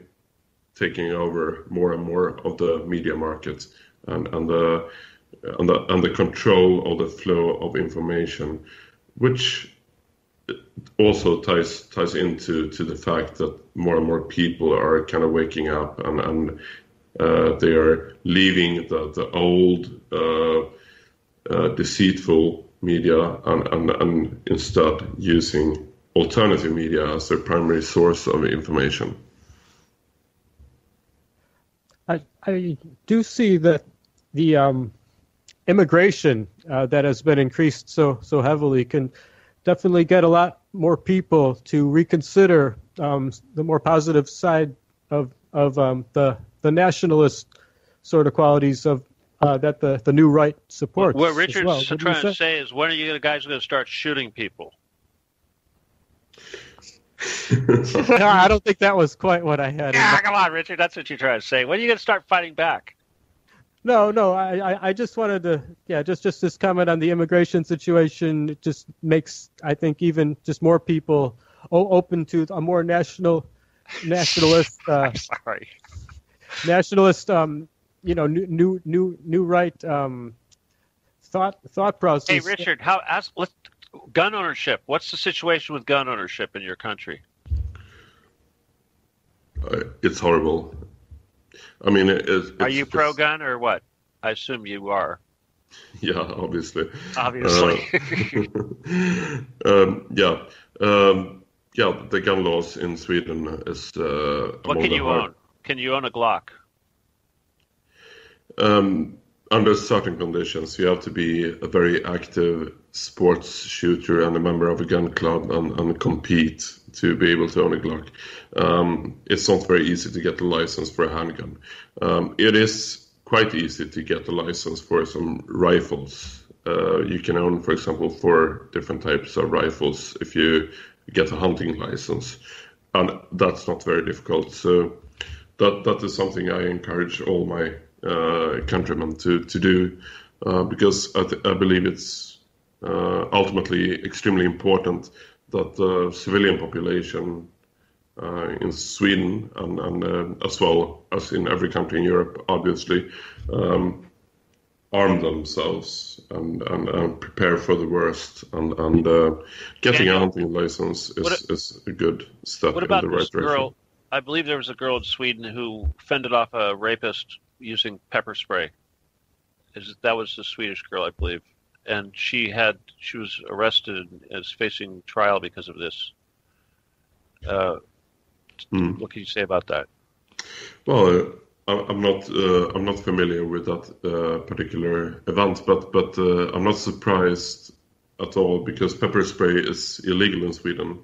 taking over more and more of the media market and the control of the flow of information, which also ties into the fact that more and more people are kind of waking up and they are leaving the old deceitful media and instead using alternative media as their primary source of information. I do see that the immigration that has been increased so heavily can definitely get a lot more people to reconsider the more positive side of the nationalist sort of qualities of that the new right supports. What Richard's trying to say is, when are you guys going to start shooting people? No, I don't think that was quite what I had. Yeah, come on, Richard, that's what you're trying to say. When are you going to start fighting back? No, I just wanted to, just this comment on the immigration situation. It just makes, I think, even just more people open to a more nationalist. Nationalist, new right thought process. Hey, Richard, gun ownership. What's the situation with gun ownership in your country? It's horrible. I mean, are you pro-gun or what? I assume you are. Yeah, obviously. The gun laws in Sweden is. What can you own? Can you own a Glock? Under certain conditions, you have to be a very active sports shooter and a member of a gun club and compete to be able to own a Glock. It's not very easy to get a license for a handgun. It is quite easy to get a license for some rifles. You can own, for example, 4 different types of rifles if you get a hunting license, and that's not very difficult. So that is something I encourage all my countrymen to do, because I believe it's ultimately extremely important that the civilian population in Sweden and as well as in every country in Europe, obviously, arm themselves and prepare for the worst. And getting a hunting license is a good step in the right direction. Girl, I believe there was a girl in Sweden who fended off a rapist using pepper spray. That was the Swedish girl, I believe. And she was arrested and is facing trial because of this. What can you say about that? Well, I'm not familiar with that particular event, but I'm not surprised at all, because pepper spray is illegal in Sweden,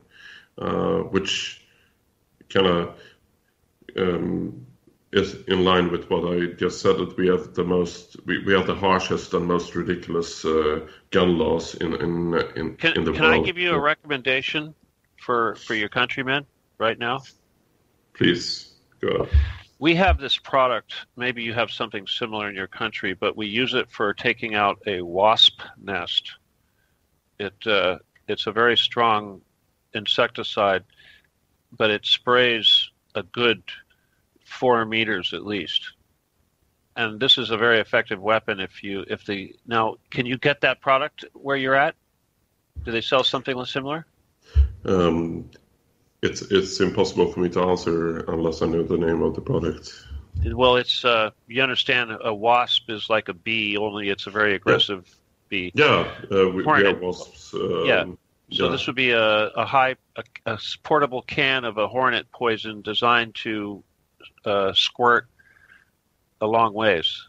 which kind of is in line with what I just said, that we have the harshest and most ridiculous gun laws in the world. Can I give you a recommendation for your countrymen right now? Please, go ahead. We have this product, maybe you have something similar in your country, but we use it for taking out a wasp nest. It's a very strong insecticide, but it sprays a good 4 meters at least, and this is a very effective weapon. Can you get that product where you're at? Do they sell something similar? It's impossible for me to answer unless I know the name of the product. Well, it's you understand, a wasp is like a bee, only it's a very aggressive bee. Yeah, we have wasps. This would be a portable can of a hornet poison designed to squirt a long ways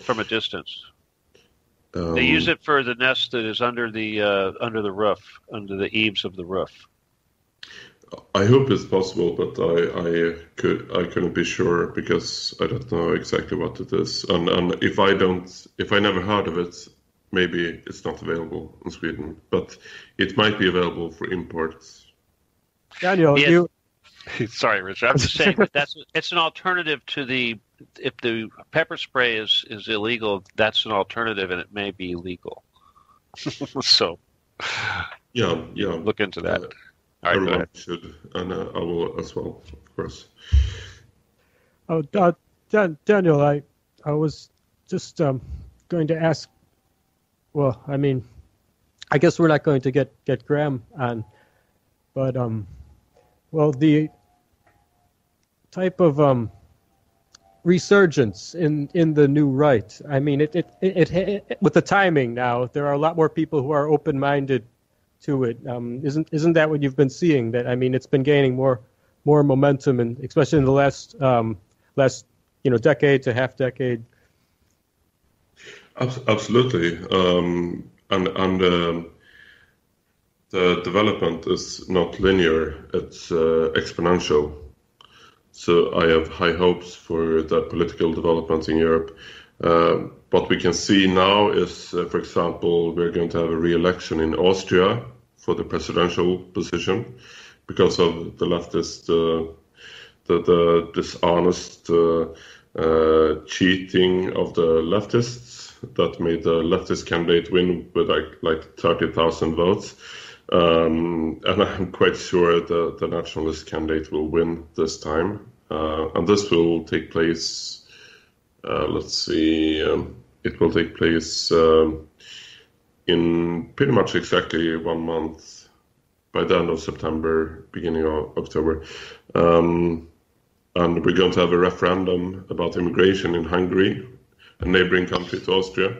from a distance. They use it for the nest that is under the roof, under the eaves of the roof. I hope it's possible, but I couldn't be sure, because I don't know exactly what it is, and if I never heard of it, maybe it's not available in Sweden, but it might be available for imports. Daniel, you. Sorry, Richard. I'm just saying it's an alternative to if the pepper spray is illegal, that's an alternative, and it may be legal. So, yeah, look into that. All right, everyone should, and I will as well, of course. Oh, Daniel, I was just going to ask. Well, I mean, I guess we're not going to get Graham on, but well, the type of resurgence in the new right. I mean, it with the timing now, there are a lot more people who are open-minded to it. Isn't that what you've been seeing? That, I mean, it's been gaining more momentum, and especially in the last decade to half decade. Absolutely. The development is not linear, it's exponential. So I have high hopes for the political developments in Europe. What we can see now is, for example, we're going to have a re-election in Austria for the presidential position because of the leftist, the dishonest cheating of the leftists that made the leftist candidate win with like 30,000 votes. And I'm quite sure the nationalist candidate will win this time. And this will take place, it will take place in pretty much exactly 1 month, by the end of September, beginning of October. And we're going to have a referendum about immigration in Hungary, a neighboring country to Austria.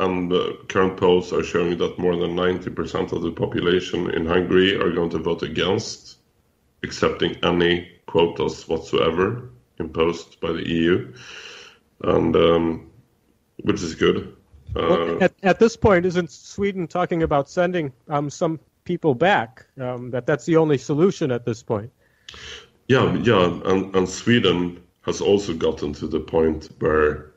And the current polls are showing that more than 90% of the population in Hungary are going to vote against accepting any quotas whatsoever imposed by the EU, and which is good. Well, at this point, isn't Sweden talking about sending some people back? That's the only solution at this point. Yeah, and Sweden has also gotten to the point where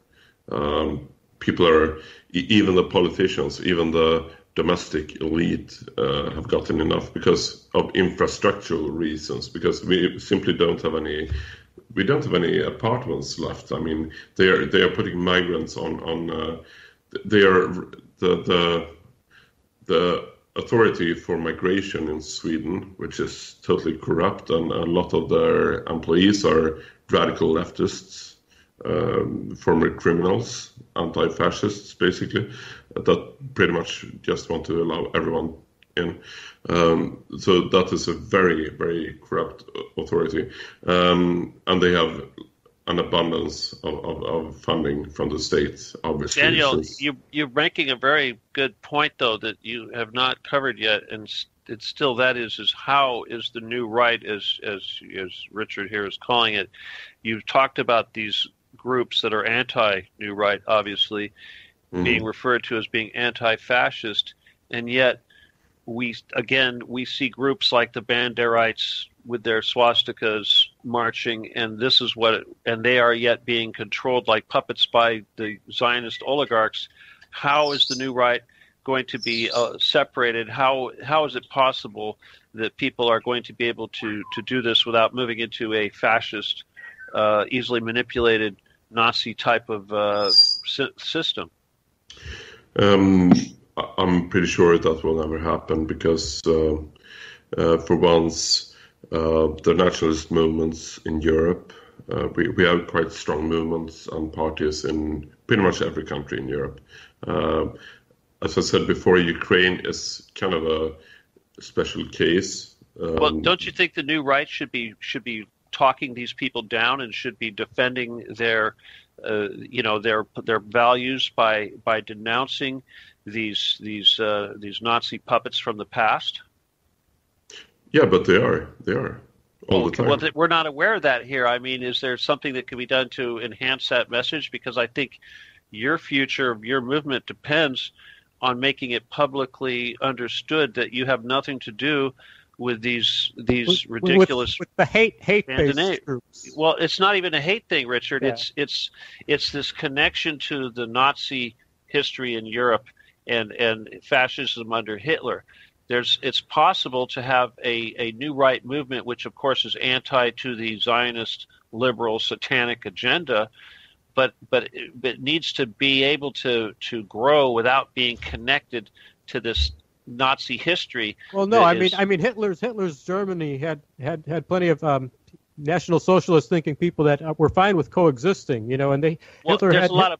people are, even the politicians, even the domestic elite have gotten enough because of infrastructural reasons, because we simply don't have any apartments left. I mean, they are putting migrants the Authority for Migration in Sweden, which is totally corrupt, and a lot of their employees are radical leftists, former criminals, anti-fascists, basically, that pretty much just want to allow everyone in. So that is a very, very corrupt authority. And they have an abundance of funding from the state, obviously. Daniel, you're making a very good point, though, that you have not covered yet, and it's still that is how is the new right, as Richard here is calling it. You've talked about these groups that are anti-new right, obviously, being referred to as being anti-fascist, and yet we see groups like the Banderites with their swastikas marching, and this is and they are yet being controlled like puppets by the Zionist oligarchs. How is the new right going to be separated? How is it possible that people are going to be able to do this without moving into a fascist, easily manipulated Nazi type of system? I'm pretty sure that will never happen because, for once, the nationalist movements in Europe, we have quite strong movements and parties in pretty much every country in Europe. As I said before, Ukraine is kind of a special case. Well, don't you think the new right should be talking these people down and should be defending their values by denouncing these Nazi puppets from the past? Yeah, but they are all the time. Well, we're not aware of that here. I mean, is there something that can be done to enhance that message? Because I think your future, your movement depends on making it publicly understood that you have nothing to do with these ridiculous with the hate-based groups. Well, it's not even a hate thing, Richard. Yeah. It's this connection to the Nazi history in Europe and fascism under Hitler. It's possible to have a new right movement, which of course is anti to the Zionist liberal satanic agenda, but needs to be able to grow without being connected to this Nazi history. Well, no, I mean Hitler's Germany had plenty of National Socialist thinking people that were fine with coexisting, and Hitler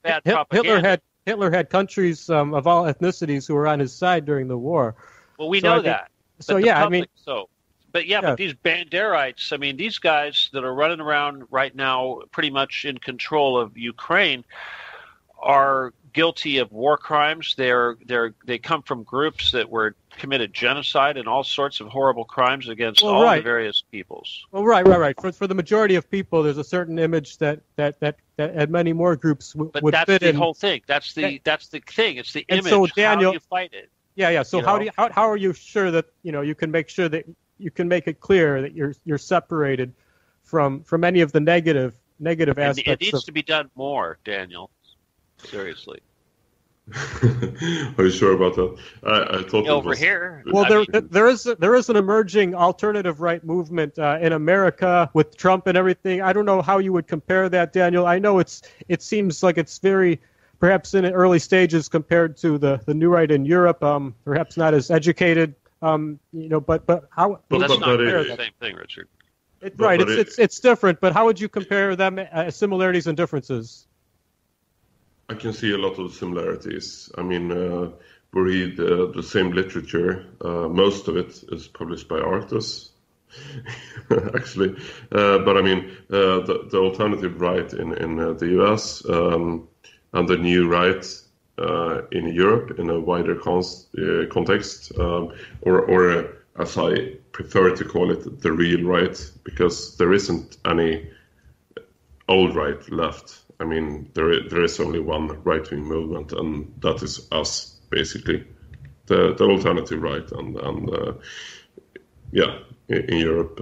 had countries of all ethnicities who were on his side during the war. Well, we know that. So, yeah, I mean... But these Banderites, I mean, these guys that are running around right now pretty much in control of Ukraine are guilty of war crimes. They come from groups that were committed genocide and all sorts of horrible crimes against the various peoples. Well, right. For the majority of people, there's a certain image that many more groups would fit in. But that's the whole thing. That's the thing. It's the image. So, Daniel, how do you fight it? Yeah. So how are you sure that you can make sure that you can make it clear that you're separated from any of the negative aspects? It needs to be done more, Daniel. Seriously. Are you sure about that? I thought over here. Well, there is an emerging alternative right movement in America with Trump and everything. I don't know how you would compare that, Daniel. I know it seems like it's very perhaps in early stages compared to the new right in Europe. Perhaps not as educated. But how? Well, that's not the same thing, Richard. It's different. But how would you compare them? Similarities and differences. I can see a lot of similarities. I mean, we read the same literature. Most of it is published by Arktos, actually. But I mean, the alternative right in the US and the new right in Europe in a wider context, or as I prefer to call it, the real right, because there isn't any old right left. I mean, there is only one right-wing movement, and that is us, basically, the alternative right, and in Europe,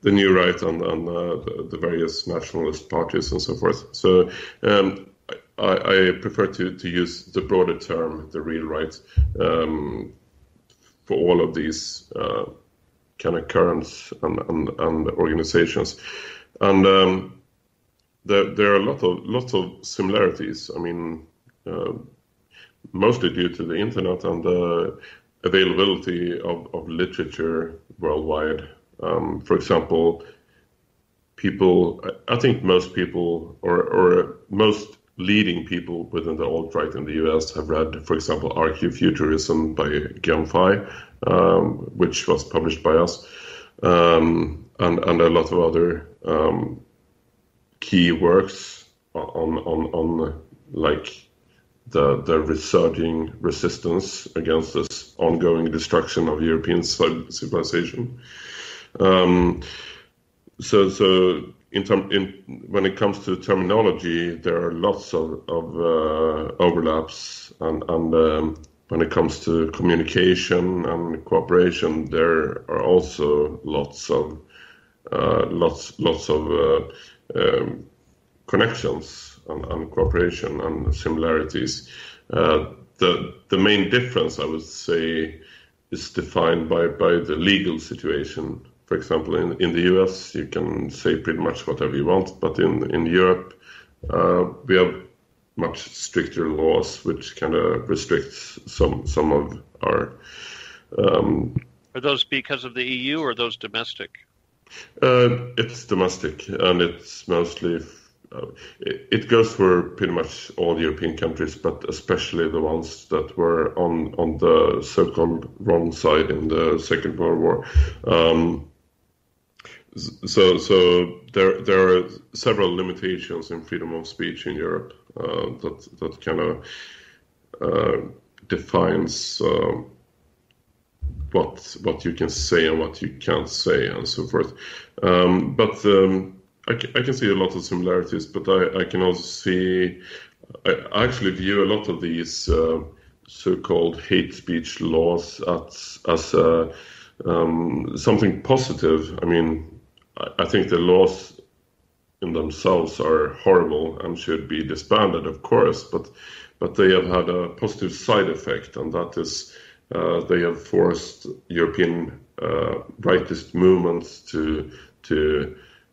the new right, and the various nationalist parties and so forth. So I prefer to use the broader term, the real right, for all of these kind of currents and organizations, and. There are lots of similarities. I mean, mostly due to the internet and the availability of literature worldwide. For example, I think most leading people within the alt-right in the U.S. have read, for example, Archaeofuturism by Gramsci, which was published by us, and a lot of other key works on like the resurging resistance against this ongoing destruction of European civilization. When it comes to terminology, there are lots of overlaps, and when it comes to communication and cooperation, there are also lots of connections and cooperation and similarities. The main difference, I would say, is defined by the legal situation. For example, in the US, you can say pretty much whatever you want, but in Europe, we have much stricter laws, which kind of restricts some of our. Are those because of the EU or are those domestic? It's domestic, and it's mostly it goes for pretty much all European countries, but especially the ones that were on the so-called wrong side in the Second World War. So there are several limitations in freedom of speech in Europe that kind of defines. What you can say and what you can't say and so forth. I can see a lot of similarities, but I can also see, I actually view a lot of these so-called hate speech laws as something positive. I mean, I think the laws in themselves are horrible and should be disbanded, of course, but they have had a positive side effect, and that is they have forced European rightist movements to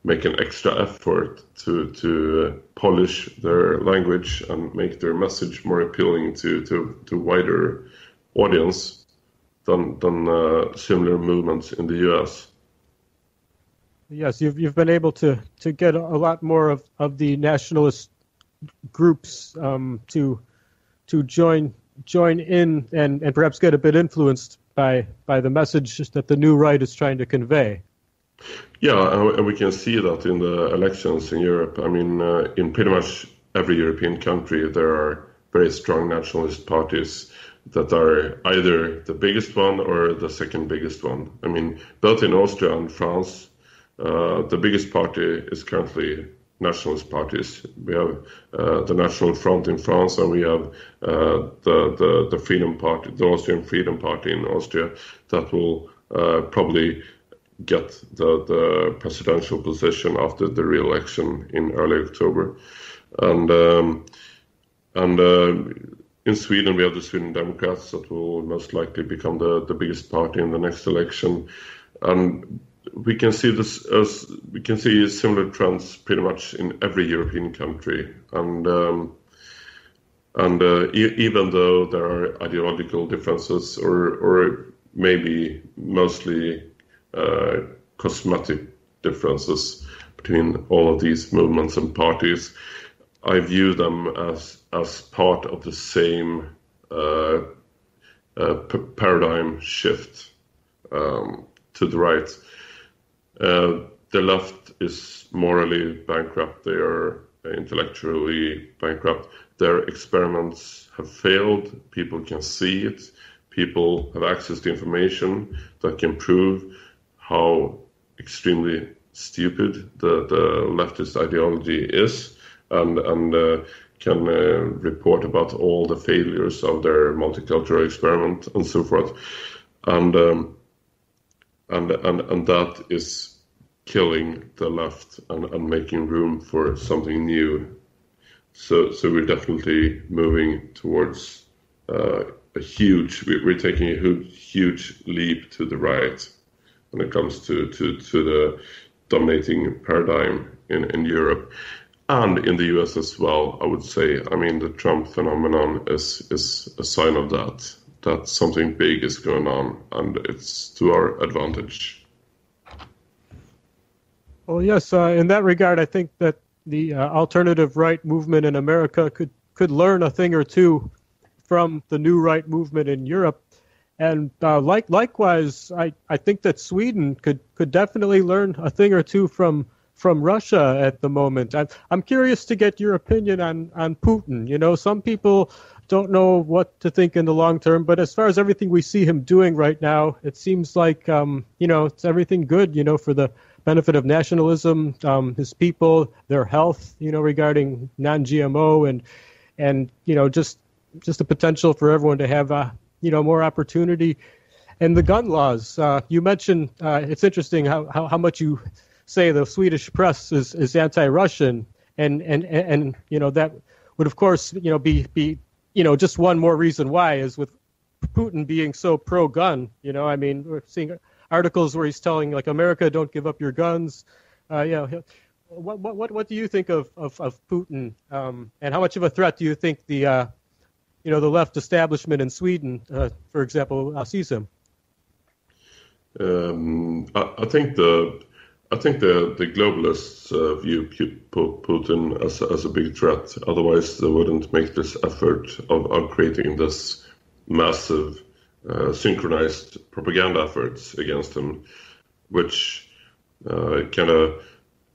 make an extra effort to polish their language and make their message more appealing to wider audience than similar movements in the U.S. Yes, you've been able to get a lot more of the nationalist groups to join in and perhaps get a bit influenced by the message that the new right is trying to convey. Yeah, and we can see that in the elections in Europe. I mean, in pretty much every European country, there are very strong nationalist parties that are either the biggest one or the second biggest one. I mean, both in Austria and France, the biggest party is currently nationalist parties. We have the National Front in France, and we have the Freedom Party, the Austrian Freedom Party in Austria, that will probably get the presidential position after the re-election in early October. And in Sweden, we have the Sweden Democrats that will most likely become the biggest party in the next election. And we can see this as we can see similar trends pretty much in every European country. And even though there are ideological differences or maybe mostly cosmetic differences between all of these movements and parties, I view them as part of the same paradigm shift to the right. The left is morally bankrupt. They are intellectually bankrupt. Their experiments have failed. People can see it. People have access to information that can prove how extremely stupid the leftist ideology is, and can report about all the failures of their multicultural experiment and so forth, and that is killing the left and making room for something new. So we're definitely moving towards we're taking a huge leap to the right when it comes to the dominating paradigm in Europe. And in the US as well, I would say. I mean, the Trump phenomenon is a sign of that something big is going on, and it's to our advantage. Well, yes, in that regard, I think that the alternative right movement in America could learn a thing or two from the new right movement in Europe. And likewise, I think that Sweden could definitely learn a thing or two from Russia at the moment. I'm curious to get your opinion on Putin. You know, some people don't know what to think in the long term, but as far as everything we see him doing right now, it seems like, you know, it's everything good, you know, for the benefit of nationalism, his people, their health, you know, regarding non-GMO and you know, just the potential for everyone to have, you know, more opportunity. And the gun laws, you mentioned, it's interesting how much you say the Swedish press is anti-Russian, and you know, that would of course, you know, be you know, just one more reason why is with Putin being so pro-gun. You know, I mean, we're seeing articles where he's telling, like, America, don't give up your guns. You know, what do you think of Putin, and how much of a threat do you think the you know, the left establishment in Sweden, for example, sees him? I think the globalists view Putin as a big threat. Otherwise, they wouldn't make this effort of creating this massive synchronized propaganda efforts against him, which kind of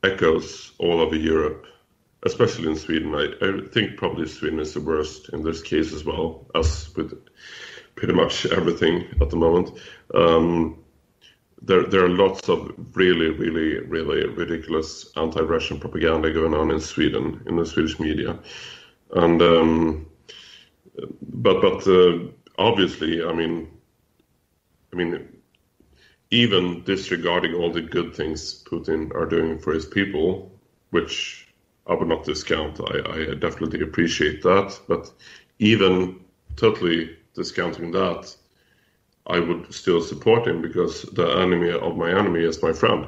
echoes all over Europe, especially in Sweden. I think probably Sweden is the worst in this case as well, as with pretty much everything at the moment. There are lots of really, really, really ridiculous anti-Russian propaganda going on in Sweden, in the Swedish media, and but obviously, I mean, even disregarding all the good things Putin are doing for his people, which I would not discount. I definitely appreciate that, but even totally discounting that, I would still support him, because the enemy of my enemy is my friend.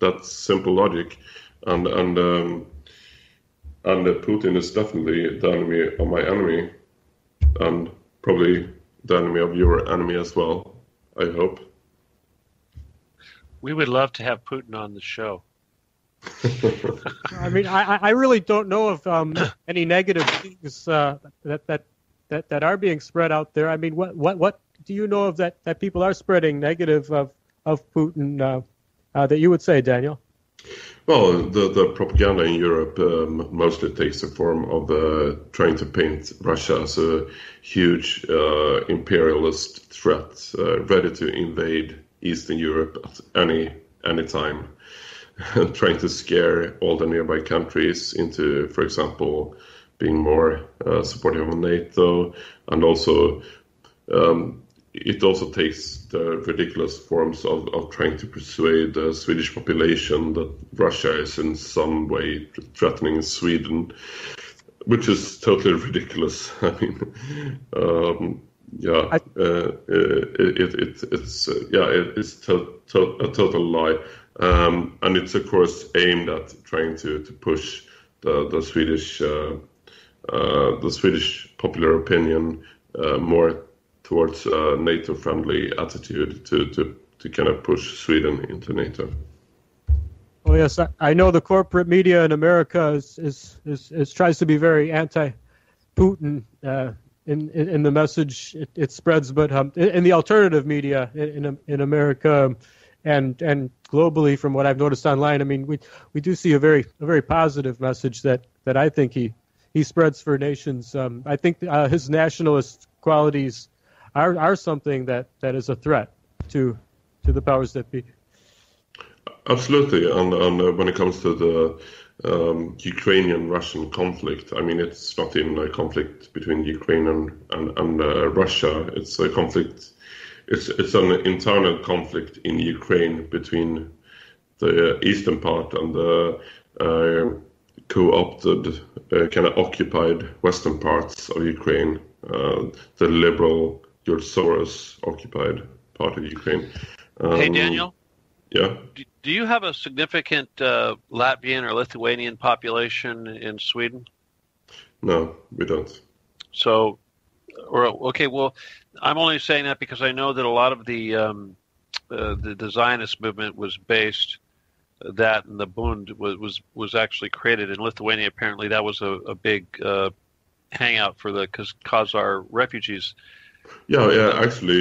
That's simple logic, and Putin is definitely the enemy of my enemy, and probably the enemy of your enemy as well, I hope. We would love to have Putin on the show. I mean, I really don't know of any negative things that are being spread out there. I mean, what do you know of that people are spreading negative of Putin that you would say, Daniel? Well, the propaganda in Europe mostly takes the form of trying to paint Russia as a huge imperialist threat, ready to invade Eastern Europe at any time, and trying to scare all the nearby countries into, for example, being more supportive of NATO, and also it also takes the ridiculous forms of trying to persuade the Swedish population that Russia is in some way threatening Sweden, which is totally ridiculous. I mean, it's a total lie, and it's of course aimed at trying to push the Swedish popular opinion more towards a NATO-friendly attitude to kind of push Sweden into NATO. Oh yes, I know the corporate media in America is tries to be very anti-Putin in the message it spreads, but in the alternative media in America and globally, from what I've noticed online, I mean we do see a very positive message that I think he spreads for nations. I think his nationalist qualities are something that is a threat to the powers that be. Absolutely, and when it comes to the Ukrainian-Russian conflict, I mean, it's not even a conflict between Ukraine and Russia. It's a conflict. It's an internal conflict in Ukraine between the eastern part and the co-opted, kind of occupied western parts of Ukraine, the liberal George Soros occupied part of Ukraine. Hey, Daniel? Yeah? Do you have a significant Latvian or Lithuanian population in Sweden? No, we don't. So, I'm only saying that because I know that a lot of the Zionist movement was based, that and the Bund was actually created in Lithuania. Apparently that was a big hangout for the Khazar refugees. Yeah. Actually,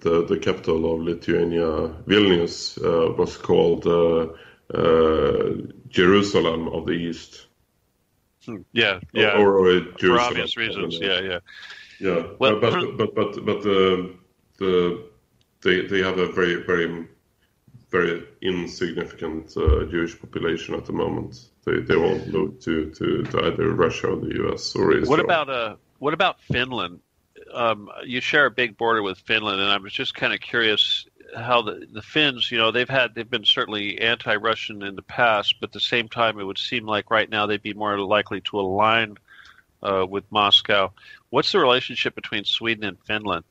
the capital of Lithuania, Vilnius, was called Jerusalem of the East. Yeah. Or Jerusalem, for obvious reasons. Yeah. Well, but they have a very very very insignificant Jewish population at the moment. They all look to either Russia or the U.S. or Israel. What about Finland? You share a big border with Finland, and I was just kind of curious how the Finns, you know, they've been certainly anti-Russian in the past, but at the same time, it would seem like right now they'd be more likely to align with Moscow. What's the relationship between Sweden and Finland?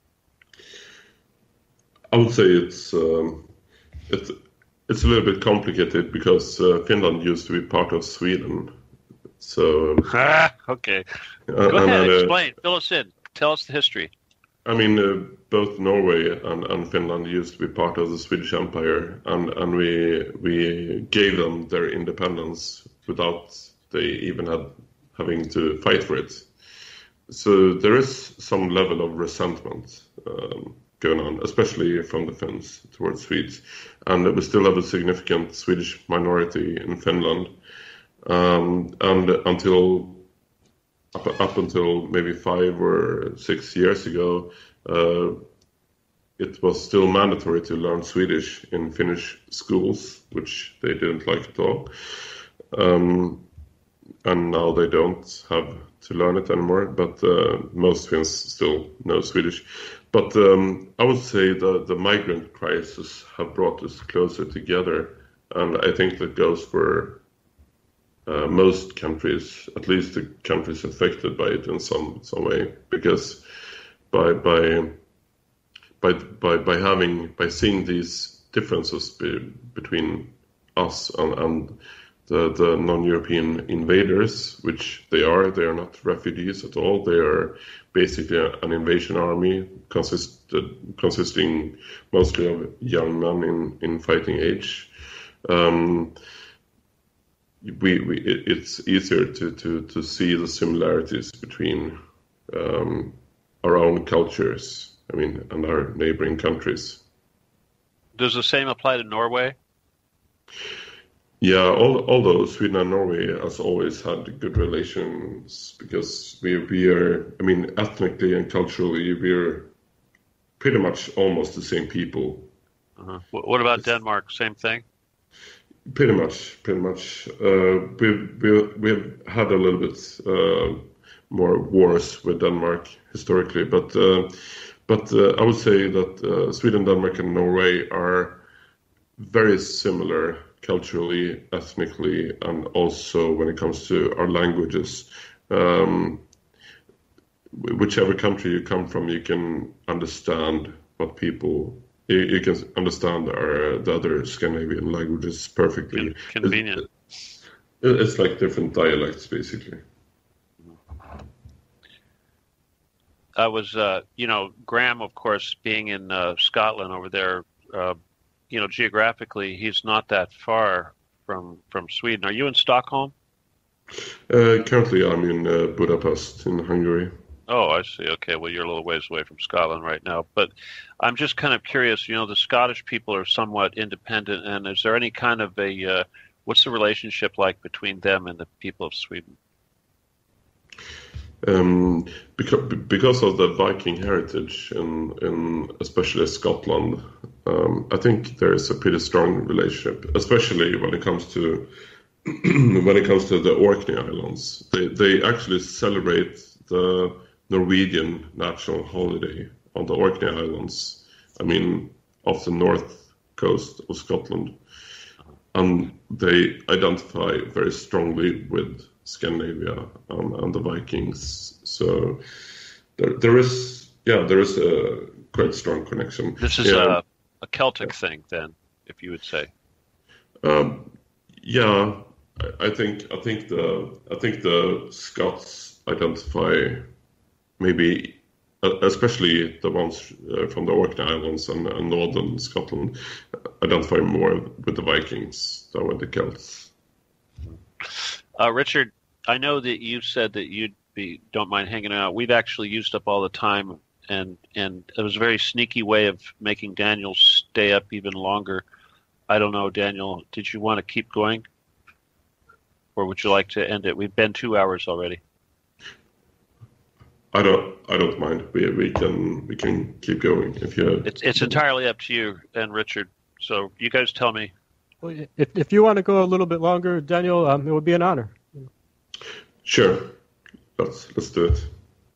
I would say it's a little bit complicated because Finland used to be part of Sweden. So okay, go ahead, explain. Fill us in. Tell us the history. I mean, both Norway and Finland used to be part of the Swedish Empire, and we gave them their independence without they even having to fight for it. So there is some level of resentment going on, especially from the Finns towards Swedes, and we still have a significant Swedish minority in Finland, and up until maybe 5 or 6 years ago, it was still mandatory to learn Swedish in Finnish schools, which they didn't like at all, and now they don't have to learn it anymore, but most Finns still know Swedish. But I would say the migrant crisis have brought us closer together, and I think that goes for most countries, at least the countries affected by it in some way, because by seeing these differences between us and the non-European invaders, which they are not refugees at all. They are basically an invasion army consisting mostly of young men in fighting age. It's easier to see the similarities between our own cultures, I mean, and our neighboring countries. Does the same apply to Norway? Yeah, although Sweden and Norway, as always, had good relations because we are, I mean, ethnically and culturally, we're pretty much almost the same people. Uh-huh. What about Denmark? Same thing? Pretty much. We've had a little bit more wars with Denmark historically, but I would say that Sweden, Denmark, and Norway are very similar culturally, ethnically, and also when it comes to our languages. Whichever country you come from, you can understand what people. You can understand the other Scandinavian languages perfectly. Convenient. It's like different dialects, basically. I was, Graham, of course, being in Scotland over there, geographically, he's not that far from Sweden. Are you in Stockholm? Currently, I'm in Budapest in Hungary. Oh, I see. Okay, well, you're a little ways away from Scotland right now. But I'm just kind of curious, the Scottish people are somewhat independent, and is there any kind of a, what's the relationship like between them and the people of Sweden? Because of the Viking heritage, in especially Scotland, I think there is a pretty strong relationship, especially when it comes to the Orkney Islands. They actually celebrate the Norwegian national holiday on the Orkney Islands, off the north coast of Scotland. And they identify very strongly with Scandinavia and the Vikings. So there is a quite strong connection. This is a Celtic thing then, if you would say. I think the Scots identify, maybe especially the ones from the Orkney Islands and northern Scotland, identify more with the Vikings than with the Celts. Richard, I know that you said that don't mind hanging out. We've actually used up all the time, and it was a very sneaky way of making Daniel stay up even longer. I don't know, Daniel, did you want to keep going, or would you like to end it? We've been 2 hours already. I don't mind. We can keep going if you. It's entirely up to you and Richard. So you guys tell me. If you want to go a little bit longer, Daniel, it would be an honor. Sure, let's do it.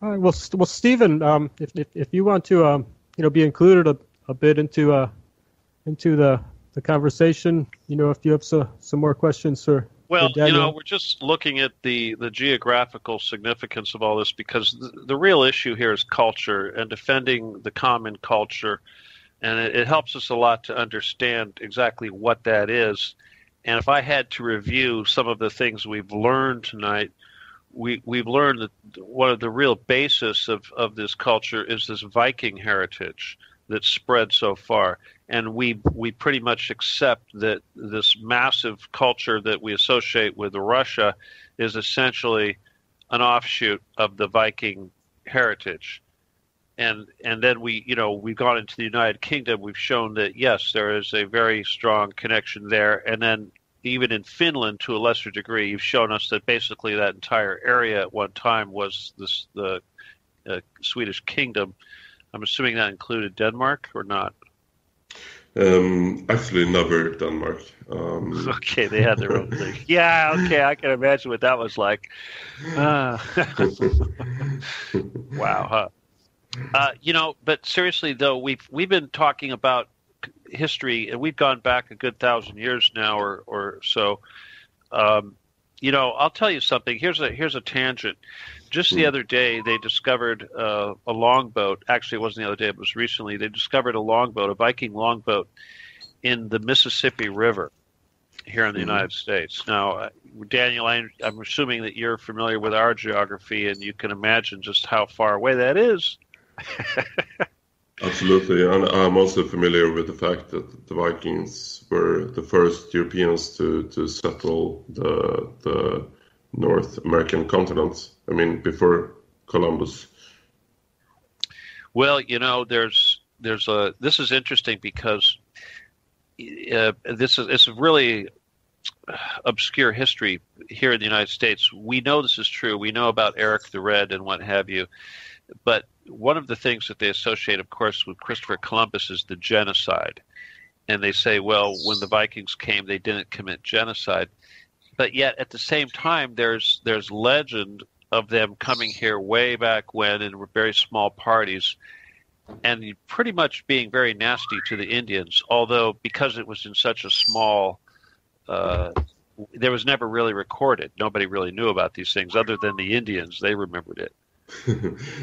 All right. Well, Stephen, if you want to, be included a bit into the conversation, if you have some more questions for. Well, we're just looking at the geographical significance of all this because the real issue here is culture and defending the common culture. And it helps us a lot to understand exactly what that is. And if I had to review some of the things we've learned tonight, we've learned that one of the real basis of this culture is this Viking heritage that's spread so far. And we pretty much accept that this massive culture that we associate with Russia is essentially an offshoot of the Viking heritage. And then we've gone into the United Kingdom. We've shown that, yes, there is a very strong connection there. And then even in Finland, to a lesser degree, you've shown us that basically that entire area at one time was the Swedish kingdom. I'm assuming that included Denmark or not? Actually, never Denmark. Okay, they had their own thing. Yeah, okay, I can imagine what that was like. Wow, huh? But seriously though, we've been talking about history, and we've gone back a good 1,000 years now, or so. I'll tell you something. Here's a tangent. Just the other day, they discovered a longboat. Actually, it wasn't the other day; it was recently. They discovered a longboat, a Viking longboat, in the Mississippi River here in the United States. Now, Daniel, I'm assuming that you're familiar with our geography, and you can imagine just how far away that is. Absolutely, and I'm also familiar with the fact that the Vikings were the first Europeans to settle the North American continent. Before Columbus. Well, this is interesting because it's really obscure history here in the United States. We know this is true. We know about Eric the Red and what have you. But one of the things that they associate, of course, with Christopher Columbus is the genocide. And they say, well, when the Vikings came, they didn't commit genocide. But yet at the same time, there's legend of them coming here way back when in very small parties and pretty much being very nasty to the Indians, although because it was in such a small there was never really recorded. Nobody really knew about these things other than the Indians. They remembered it.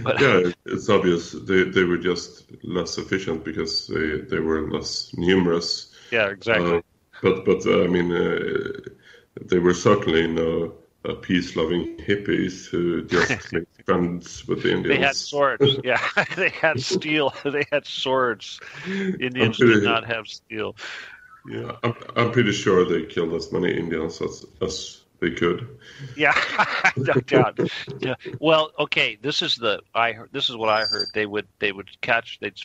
But, yeah, it's obvious. They were just less efficient because they were less numerous. Yeah, exactly. But I mean, they were certainly no peace-loving hippies who just made friends with the Indians. They had swords. Yeah, they had steel. They had swords. Indians did not have steel. Yeah, I'm pretty sure they killed as many Indians as they could. Yeah, no doubt. Yeah. Well, okay. This is what I heard. They'd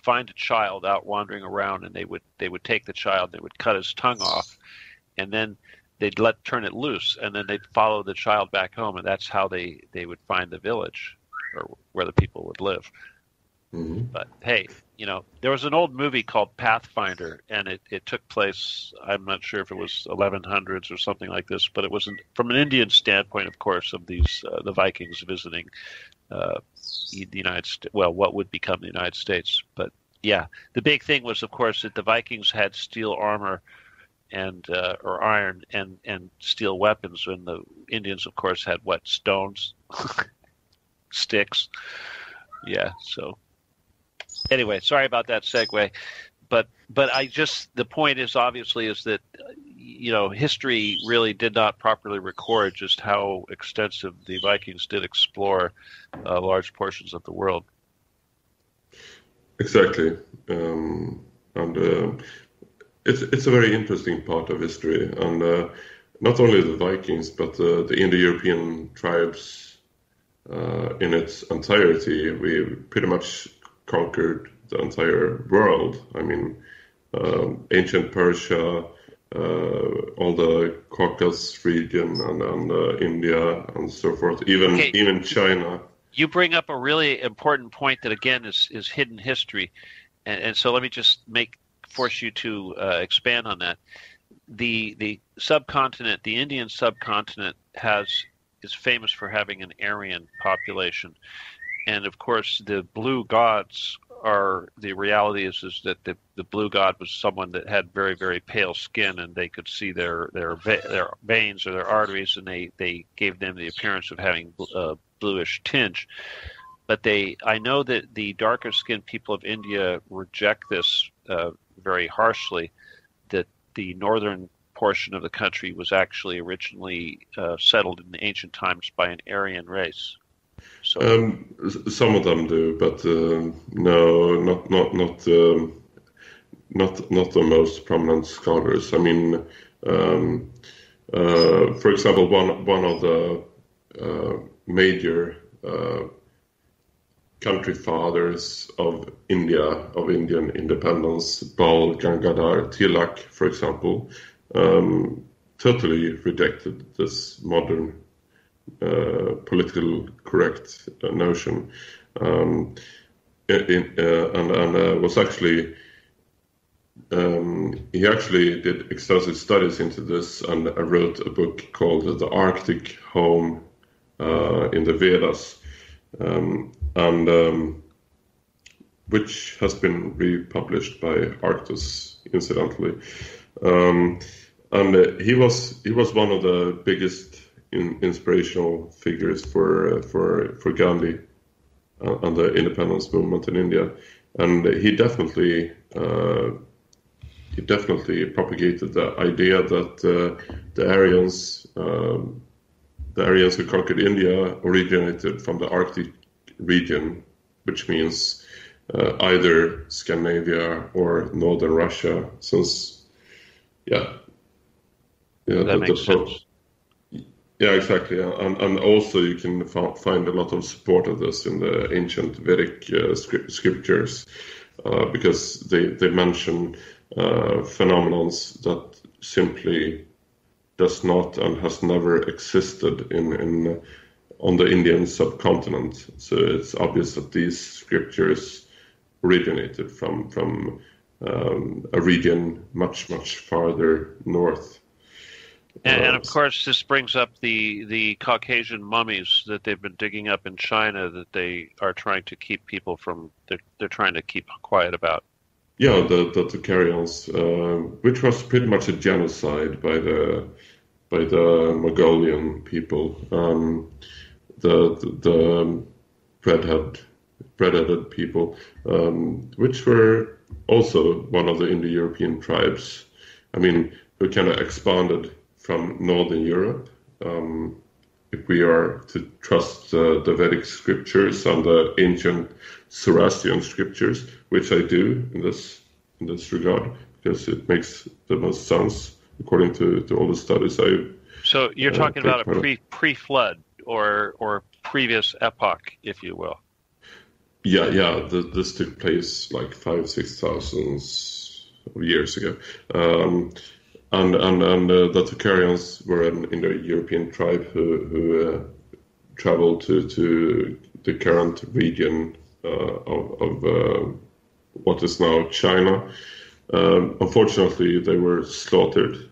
find a child out wandering around, and they would take the child. They would cut his tongue off, and then they'd turn it loose, and then they'd follow the child back home, and that's how they would find the village or where the people would live. Mm-hmm. But hey, you know, there was an old movie called Pathfinder, and it took place, I'm not sure if it was 1100s or something like this, but it was from an Indian standpoint, of course, of these the Vikings visiting the United States, well, what would become the United States. But yeah, the big thing was, of course, that the Vikings had steel armor and or iron and steel weapons, and the Indians, of course, had what, stones, sticks. Yeah, so anyway, sorry about that segue, but I just, the point is obviously is that, you know, history really did not properly record just how extensive the Vikings did explore large portions of the world. Exactly, and it's a very interesting part of history, and not only the Vikings but the Indo-European tribes. In its entirety, we pretty much conquered the entire world. I mean, ancient Persia, all the Caucasus region, and India, and so forth. Even China. You bring up a really important point that again is hidden history, and so let me just force you to expand on that. The subcontinent, the Indian subcontinent, is famous for having an Aryan population, and of course the blue gods are, the reality is that the blue god was someone that had very, very pale skin, and they could see their veins or their arteries, and they gave them the appearance of having a bluish tinge. But I know that the darker skinned people of India reject this very harshly, that the northern portion of the country was actually originally settled in the ancient times by an Aryan race. So some of them do, but no, not the most prominent scholars. I mean, for example, one of the major country fathers of India, of Indian independence, Bal Gangadhar Tilak, for example, totally rejected this modern political correct notion, and was actually he actually did extensive studies into this, and wrote a book called The Arctic Home in the Vedas, which has been republished by Arktos, incidentally. And he was one of the biggest inspirational figures for Gandhi and the independence movement in India, and he definitely propagated the idea that the Aryans who conquered India originated from the Arctic region, which means either Scandinavia or northern Russia, since. Yeah, that makes sense. Yeah, exactly, and also you can find a lot of support of this in the ancient Vedic scriptures, because they mention phenomenons that simply does not and has never existed in on the Indian subcontinent. So it's obvious that these scriptures originated from a region much farther north. And of course, this brings up the Caucasian mummies that they've been digging up in China that they are trying to keep people from. They're trying to keep quiet about. Yeah, the Tocharians, which was pretty much a genocide by the Mongolian people. The redheaded people, which were also one of the Indo-European tribes. I mean, who kind of expanded from Northern Europe. If we are to trust the Vedic scriptures and the ancient Zoroastrian scriptures, which I do in this regard, because it makes the most sense according to all the studies I've. So you're talking about a pre-flood or previous epoch, if you will. Yeah. This took place like 5,000-6,000 years ago. And the Tocharians were an Indo-European tribe who traveled to the current region of what is now China. Unfortunately, they were slaughtered.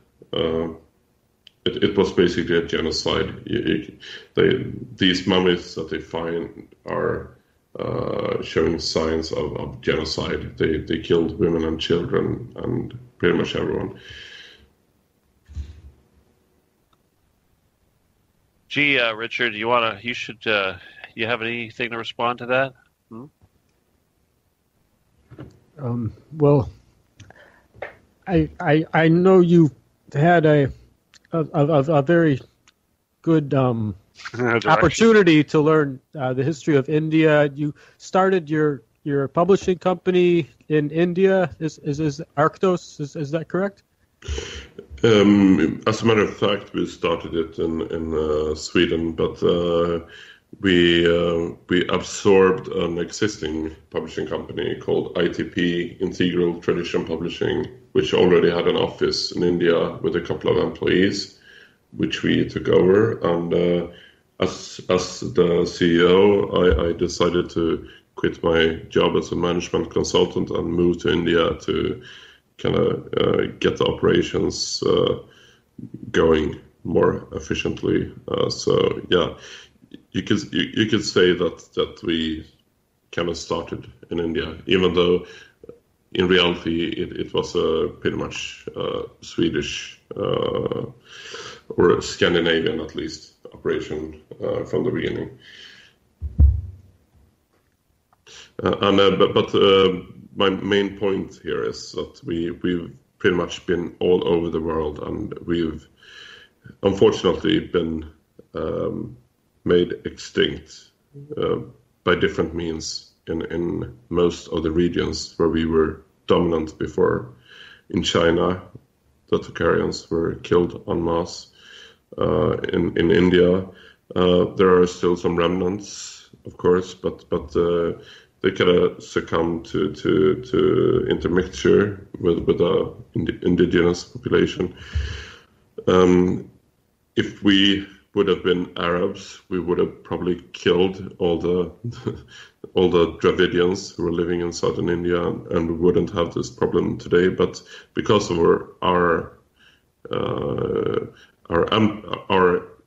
It was basically a genocide. These mummies that they find are showing signs of genocide. They killed women and children and pretty much everyone. Gee, Richard, you have anything to respond to that? Well, I know you had a very good opportunity to learn the history of India. You started your publishing company in India. Is Arktos? Is that correct? As a matter of fact, we started it in Sweden, but we absorbed an existing publishing company called ITP, Integral Tradition Publishing, which already had an office in India with a couple of employees, which we took over. And as the CEO, I decided to quit my job as a management consultant and move to India to kind of get the operations going more efficiently. So yeah, you could say that we kind of started in India, even though in reality it was a pretty much Swedish or Scandinavian at least operation from the beginning. My main point here is that we've pretty much been all over the world, and we've unfortunately been made extinct by different means in most of the regions where we were dominant before. In China, the Tocharians were killed en masse. In India, there are still some remnants, of course, but they kind of succumbed to intermixture with the indigenous population. If we would have been Arabs, we would have probably killed all the Dravidians who were living in southern India, and we wouldn't have this problem today. But because of our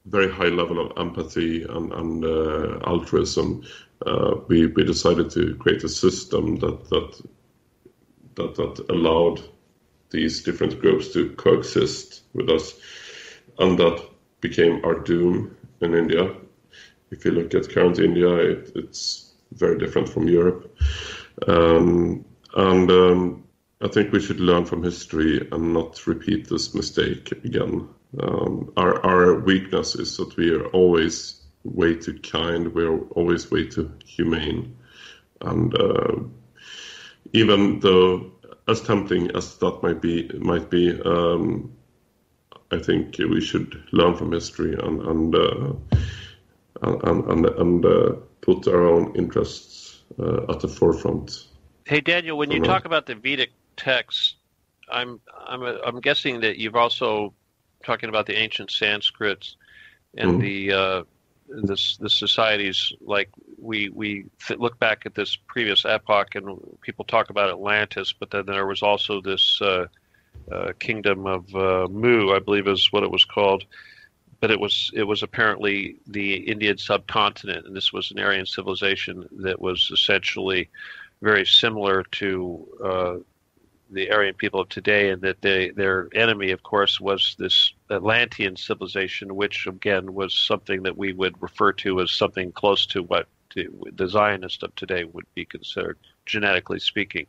very high level of empathy and altruism, we decided to create a system that allowed these different groups to coexist with us, and that became our doom in India. If you look at current India, it's very different from Europe, and I think we should learn from history and not repeat this mistake again. Our weakness is that we are always way too kind, we're always way too humane. And even though, as tempting as that might be, I think we should learn from history and put our own interests at the forefront. Hey, Daniel, when you talk about the Vedic text, I'm guessing that you've also talking about the ancient Sanskrits and the societies, like we look back at this previous epoch, and people talk about Atlantis, but then there was also this kingdom of Mu, I believe is what it was called. But it was apparently the Indian subcontinent, and this was an Aryan civilization that was essentially very similar to the Aryan people of today, and that their enemy, of course, was this Atlantean civilization, which again was something that we would refer to as something close to what the Zionists of today would be considered, genetically speaking.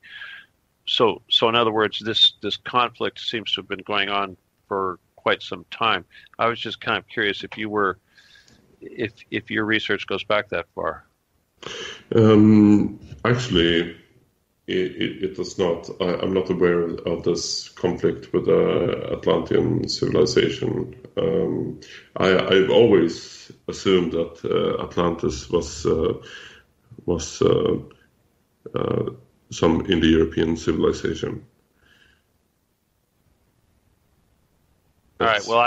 So in other words, this conflict seems to have been going on for quite some time. I was just kind of curious if you were, if your research goes back that far. Actually, it does not. I'm not aware of this conflict with the Atlantean civilization. I've always assumed that Atlantis was some Indo-European civilization. All right. Well,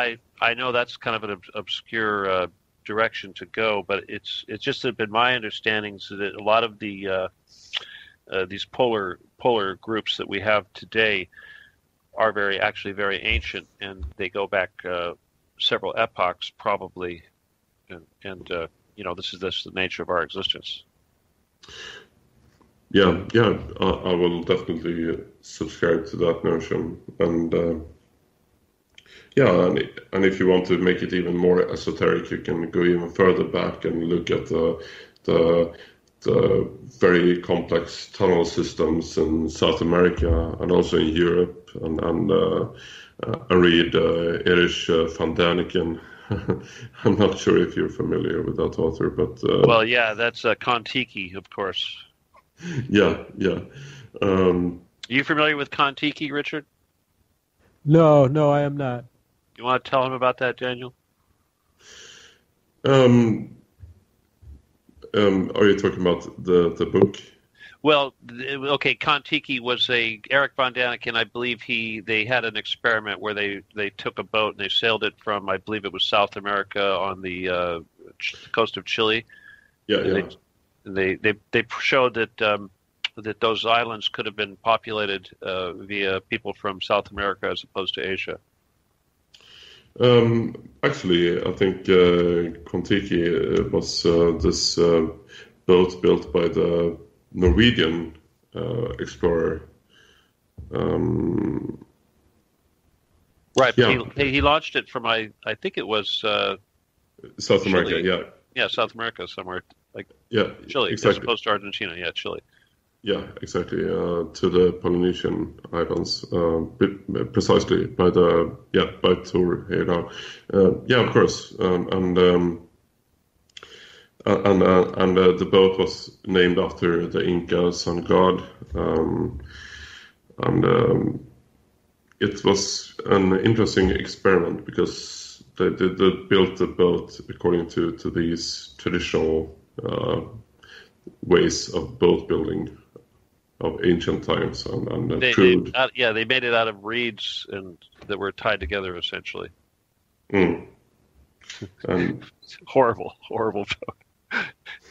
I know that's kind of an obscure direction to go, but it's just been my understanding that a lot of the these polar groups that we have today are very ancient, and they go back several epochs probably, and you know, this is the nature of our existence. Yeah, I will definitely subscribe to that notion, and. Yeah, and if you want to make it even more esoteric, you can go even further back and look at the very complex tunnel systems in South America and also in Europe, and read Erich von Däniken. I'm not sure if you're familiar with that author, but well, yeah, that's Kon-Tiki, of course. Yeah. Are you familiar with Kon-Tiki, Richard? No, I am not. You want to tell him about that, Daniel? Are you talking about the book? Well, okay, Kon-Tiki was Erich von Däniken, I believe they had an experiment where they took a boat and they sailed it from, I believe it was South America on the coast of Chile. Yeah, and yeah. They showed that that those islands could have been populated via people from South America as opposed to Asia. Actually, I think Kon-Tiki was this boat built by the Norwegian explorer. Right, yeah. He launched it from, I think it was... South America, Chile. Yeah. Yeah, South America somewhere. Like yeah, Chile, exactly. As opposed to Argentina, yeah, Chile. Yeah, exactly. To the Polynesian islands, precisely by Thor Heyerdahl. Of course. And the boat was named after the Inca sun god, and it was an interesting experiment because they built the boat according to these traditional ways of boat building. Of ancient times, and crude. They made it out of reeds and that were tied together essentially. Mm. Horrible joke.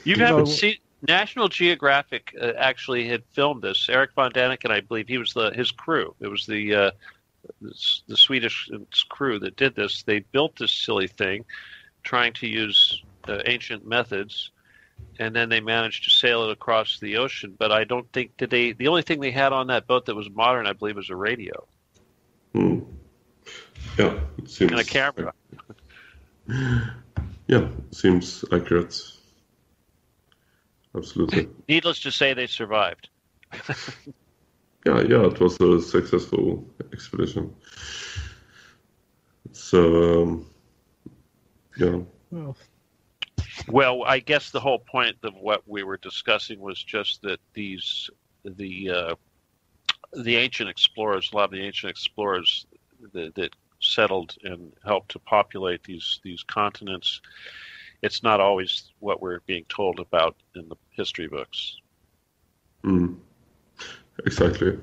You haven't seen National Geographic actually had filmed this. Erich von Däniken, I believe, he was his crew. It was the Swedish crew that did this. They built this silly thing, trying to use ancient methods. And then they managed to sail it across the ocean. But I don't think the only thing they had on that boat that was modern, I believe, was a radio. Hmm. Yeah. It seems and a camera. Yeah, seems accurate. Absolutely. Needless to say, they survived. yeah, it was a successful expedition. So, yeah. Well, I guess the whole point of what we were discussing was just that the ancient explorers, a lot of the ancient explorers that settled and helped to populate these continents, it's not always what we're being told about in the history books. Mm. Exactly.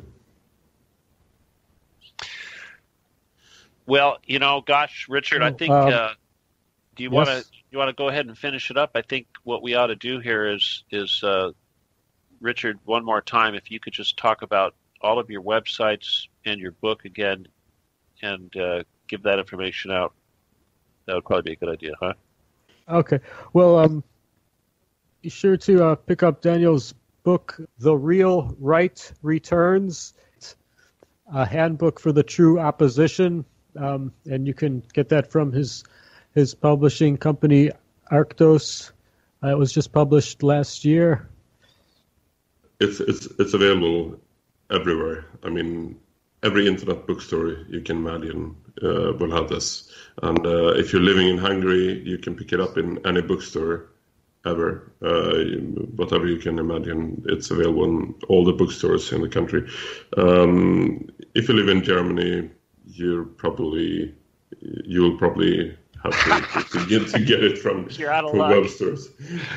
Well, you know, gosh, Richard, I think do you want to go ahead and finish it up? I think what we ought to do here is Richard, one more time, if you could just talk about all of your websites and your book again, and give that information out. That would probably be a good idea, huh? Okay. Well, be sure to pick up Daniel's book, The Real Right Returns, a handbook for the true opposition, and you can get that from his publishing company, Arktos. It was just published last year. It's available everywhere. I mean, every internet bookstore you can imagine will have this. And if you're living in Hungary, you can pick it up in any bookstore ever. Whatever you can imagine, it's available in all the bookstores in the country. If you live in Germany, you'll probably have to get it from web stores.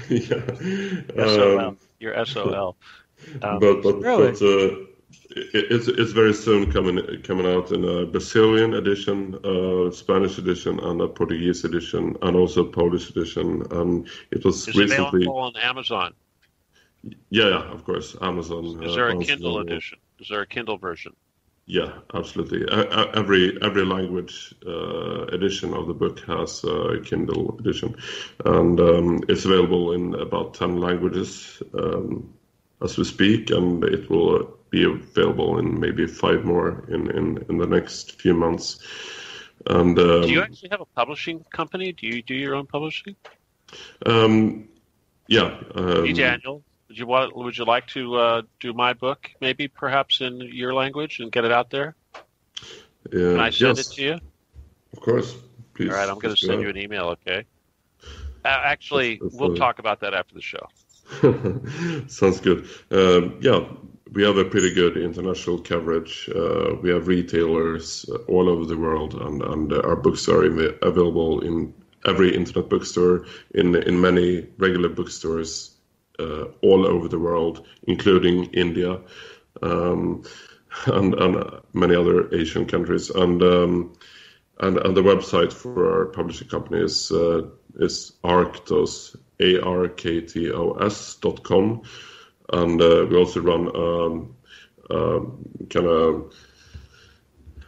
Yeah. SOL. Your SOL. But really? It's very soon coming out in a Brazilian edition, Spanish edition, and a Portuguese edition, and also Polish edition. It was recently available on Amazon. Yeah, of course, Amazon. Is there a Kindle edition? Is there a Kindle version? Yeah, absolutely. Every language edition of the book has a Kindle edition, and it's available in about 10 languages as we speak, and it will be available in maybe 5 more in the next few months. And do you actually have a publishing company? Do you do your own publishing? Yeah. Hey, Daniel. Would you like to do my book, maybe, perhaps in your language, and get it out there? Can I send it to you? Of course. Please. All right, I'm going to send you an email, okay? Actually, we'll talk about that after the show. Sounds good. Yeah, we have a pretty good international coverage. We have retailers all over the world, and our books are available in every internet bookstore, in many regular bookstores, all over the world, including India and many other Asian countries. And the website for our publishing company is Arktos, ARKTOS.com, and we also run kind of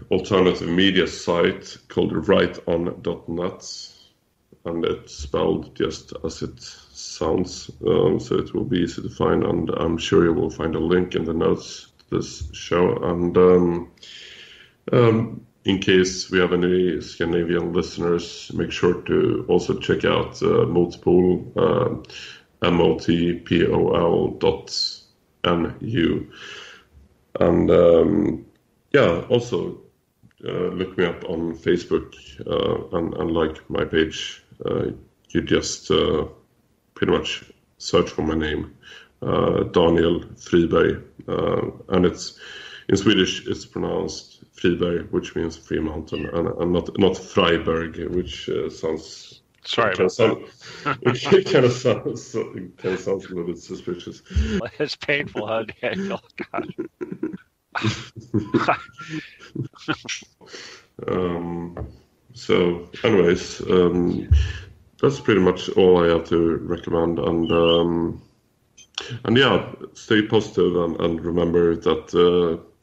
alternative media site called righton.net, and it's spelled just as it sounds, so it will be easy to find, and I'm sure you will find a link in the notes to this show. And in case we have any Scandinavian listeners, make sure to also check out Motpol, motpol.nu, and also look me up on Facebook and like my page. You just pretty much search for my name, Daniel Friberg, and it's in Swedish. It's pronounced Friberg, which means free mountain, and not Friberg, which sounds. Sorry about that. It kind of sounds a little bit suspicious. It's painful, huh, Daniel? God. So, anyways. That's pretty much all I have to recommend, and yeah, stay positive and remember that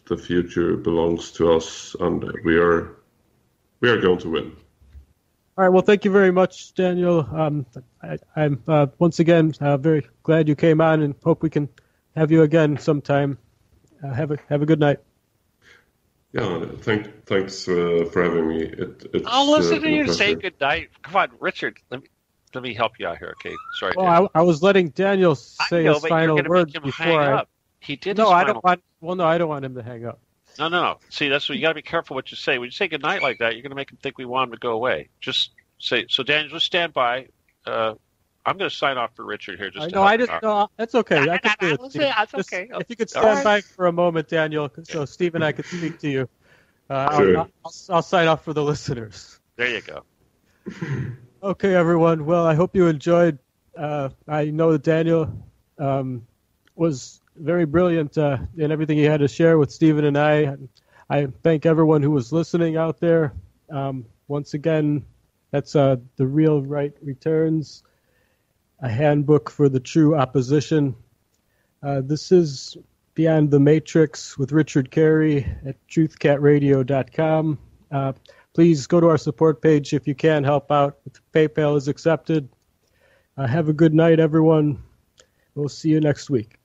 the future belongs to us, and we are going to win. All right. Well, thank you very much, Daniel. I'm once again very glad you came on, and hope we can have you again sometime. Have a good night. Yeah, thanks for having me. It's, I'll listen to you say good night. Come on, Richard. Let me help you out here, okay? Sorry. Well, I was letting Daniel say his final word before I. He did. No, I don't want him to hang up. No. See, that's what you got to be careful what you say. When you say good night like that, you're going to make him think we want him to go away. Just say so, Daniel. Just stand by. I'm going to sign off for Richard here. Just that's okay. I can do it. That's okay. If you could stand by for a moment, Daniel, so Steve and I could speak to you. Sure. I'll sign off for the listeners. There you go. Okay, everyone. Well, I hope you enjoyed. I know that Daniel was very brilliant in everything he had to share with Steven and I. I thank everyone who was listening out there. Once again, that's The Real Right Returns, a handbook for the true opposition. This is Beyond the Matrix with Richard Carey at truthcatradio.com. Please go to our support page if you can help out. PayPal is accepted. Have a good night, everyone. We'll see you next week.